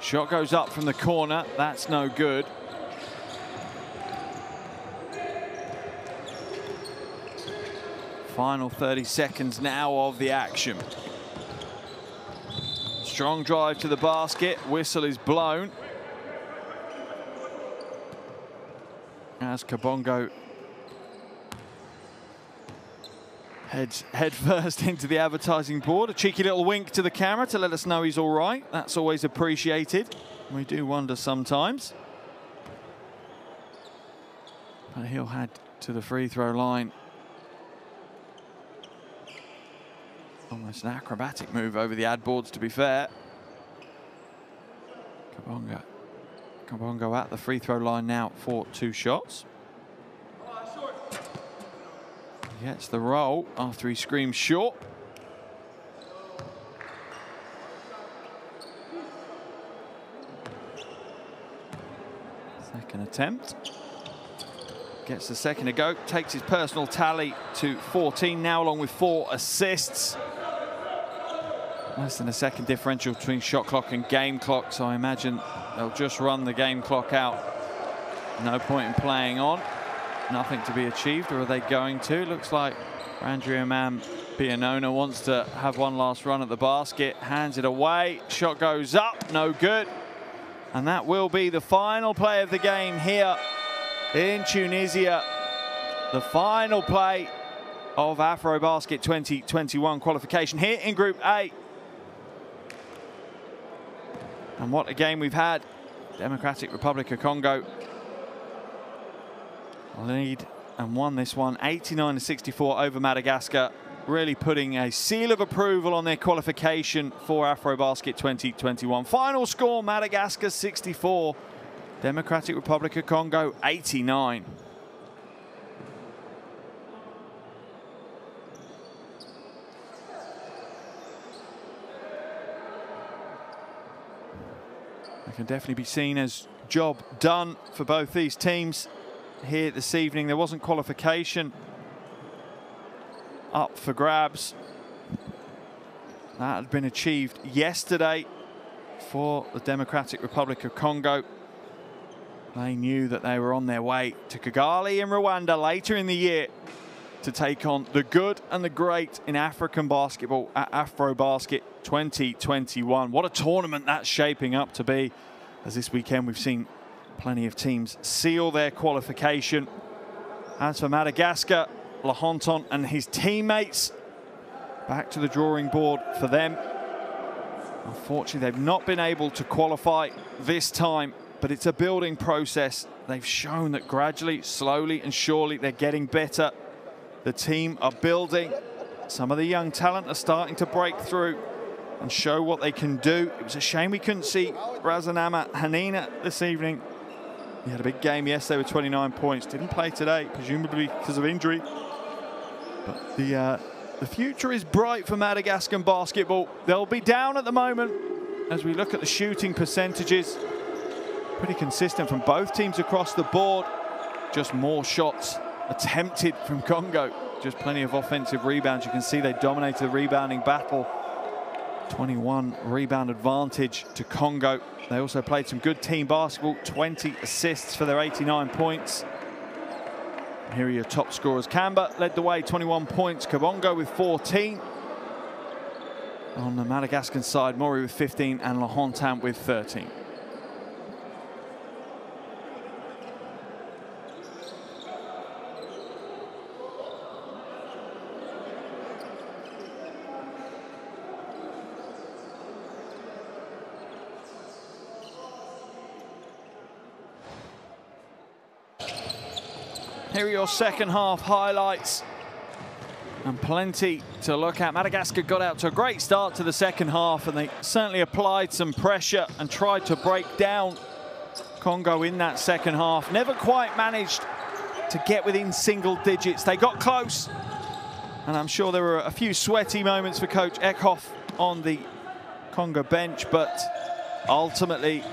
Shot goes up from the corner. That's no good. Final 30 seconds now of the action. Strong drive to the basket. Whistle is blown as Kabongo heads headfirst into the advertising board. A cheeky little wink to the camera to let us know he's all right. That's always appreciated. We do wonder sometimes. But he'll head to the free throw line. Almost an acrobatic move over the ad boards, to be fair. Kabongo at the free throw line now for 2 shots. He gets the roll after he screams short. Second attempt. Gets the second to go. Takes his personal tally to 14 now, along with 4 assists. Less than a second differential between shot clock and game clock, so I imagine they'll just run the game clock out. No point in playing on. Nothing to be achieved, or are they going to? Looks like Andrea Mambianona wants to have one last run at the basket. Hands it away. Shot goes up. No good. And that will be the final play of the game here in Tunisia. The final play of AfroBasket 2021 qualification here in Group A. And what a game we've had. Democratic Republic of Congo lead and won this one 89-64 over Madagascar, really putting a seal of approval on their qualification for AfroBasket 2021. Final score, Madagascar 64, Democratic Republic of Congo 89. That can definitely be seen as job done for both these teams here this evening. There wasn't qualification up for grabs. That had been achieved yesterday for the Democratic Republic of Congo. They knew that they were on their way to Kigali in Rwanda later in the year to take on the good and the great in African basketball at AfroBasket 2021. What a tournament that's shaping up to be, as this weekend we've seen Plenty of teams seal their qualification. As for Madagascar, Lahontan and his teammates, back to the drawing board for them. Unfortunately, they've not been able to qualify this time, but it's a building process. They've shown that gradually, slowly and surely they're getting better. The team are building. Some of the young talent are starting to break through and show what they can do. It was a shame we couldn't see Razanamahenina this evening. He had a big game yesterday with 29 points. Didn't play today, presumably because of injury. But the future is bright for Madagascar basketball. They'll be down at the moment as we look at the shooting percentages. Pretty consistent from both teams across the board. Just more shots attempted from Congo. Just plenty of offensive rebounds. You can see they dominated the rebounding battle. 21 rebound advantage to Congo. They also played some good team basketball, 20 assists for their 89 points. And here are your top scorers. Kamba led the way, 21 points. Kabongo with 14. On the Madagascan side, Mori with 15 and Lahontan with 13. Here are your second half highlights and plenty to look at. Madagascar got out to a great start to the second half and they certainly applied some pressure and tried to break down Congo in that second half. Never quite managed to get within single digits. They got close and I'm sure there were a few sweaty moments for Coach Eckhoff on the Congo bench, but ultimately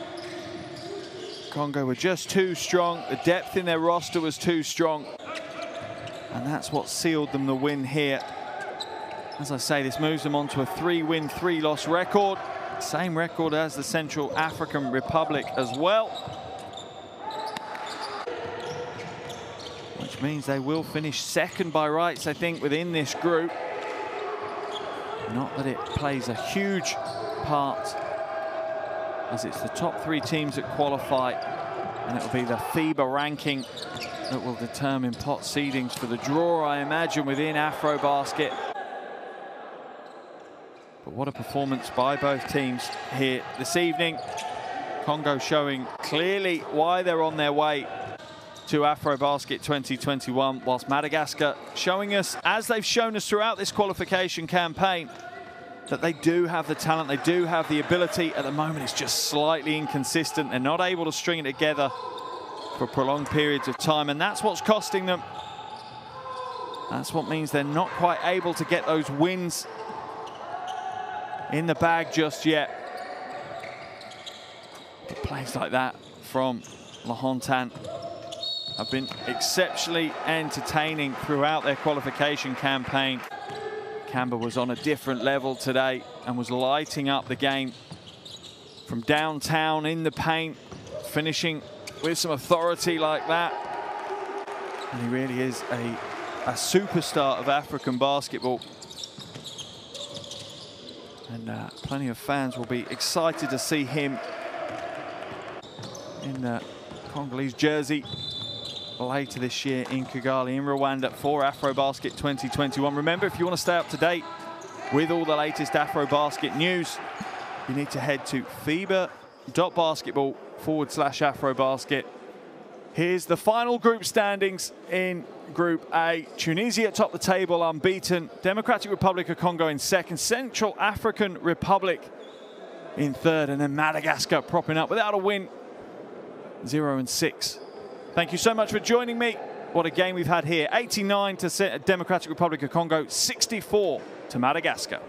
Congo were just too strong. The depth in their roster was too strong. And that's what sealed them the win here. As I say, this moves them on to a 3-win, 3-loss record. Same record as the Central African Republic as well. Which means they will finish second by rights, I think, within this group. Not that it plays a huge part, as it's the top three teams that qualify, and it'll be the FIBA ranking that will determine pot seedings for the draw, I imagine, within AfroBasket. But what a performance by both teams here this evening. Congo showing clearly why they're on their way to AfroBasket 2021, whilst Madagascar showing us, as they've shown us throughout this qualification campaign, that they do have the talent, they do have the ability. At the moment, it's just slightly inconsistent. They're not able to string it together for prolonged periods of time, and that's what's costing them. That's what means they're not quite able to get those wins in the bag just yet. But plays like that from Lahontan have been exceptionally entertaining throughout their qualification campaign. Kamba was on a different level today and was lighting up the game from downtown in the paint, finishing with some authority like that. And he really is a superstar of African basketball. And plenty of fans will be excited to see him in the Congolese jersey later this year in Kigali, in Rwanda, for AfroBasket 2021. Remember, if you want to stay up to date with all the latest AfroBasket news, you need to head to FIBA.basketball/AfroBasket. Here's the final group standings in Group A. Tunisia top the table, unbeaten. Democratic Republic of Congo in second. Central African Republic in third. And then Madagascar propping up without a win, 0-6. Thank you so much for joining me. What a game we've had here. 89 to Democratic Republic of Congo, 64 to Madagascar.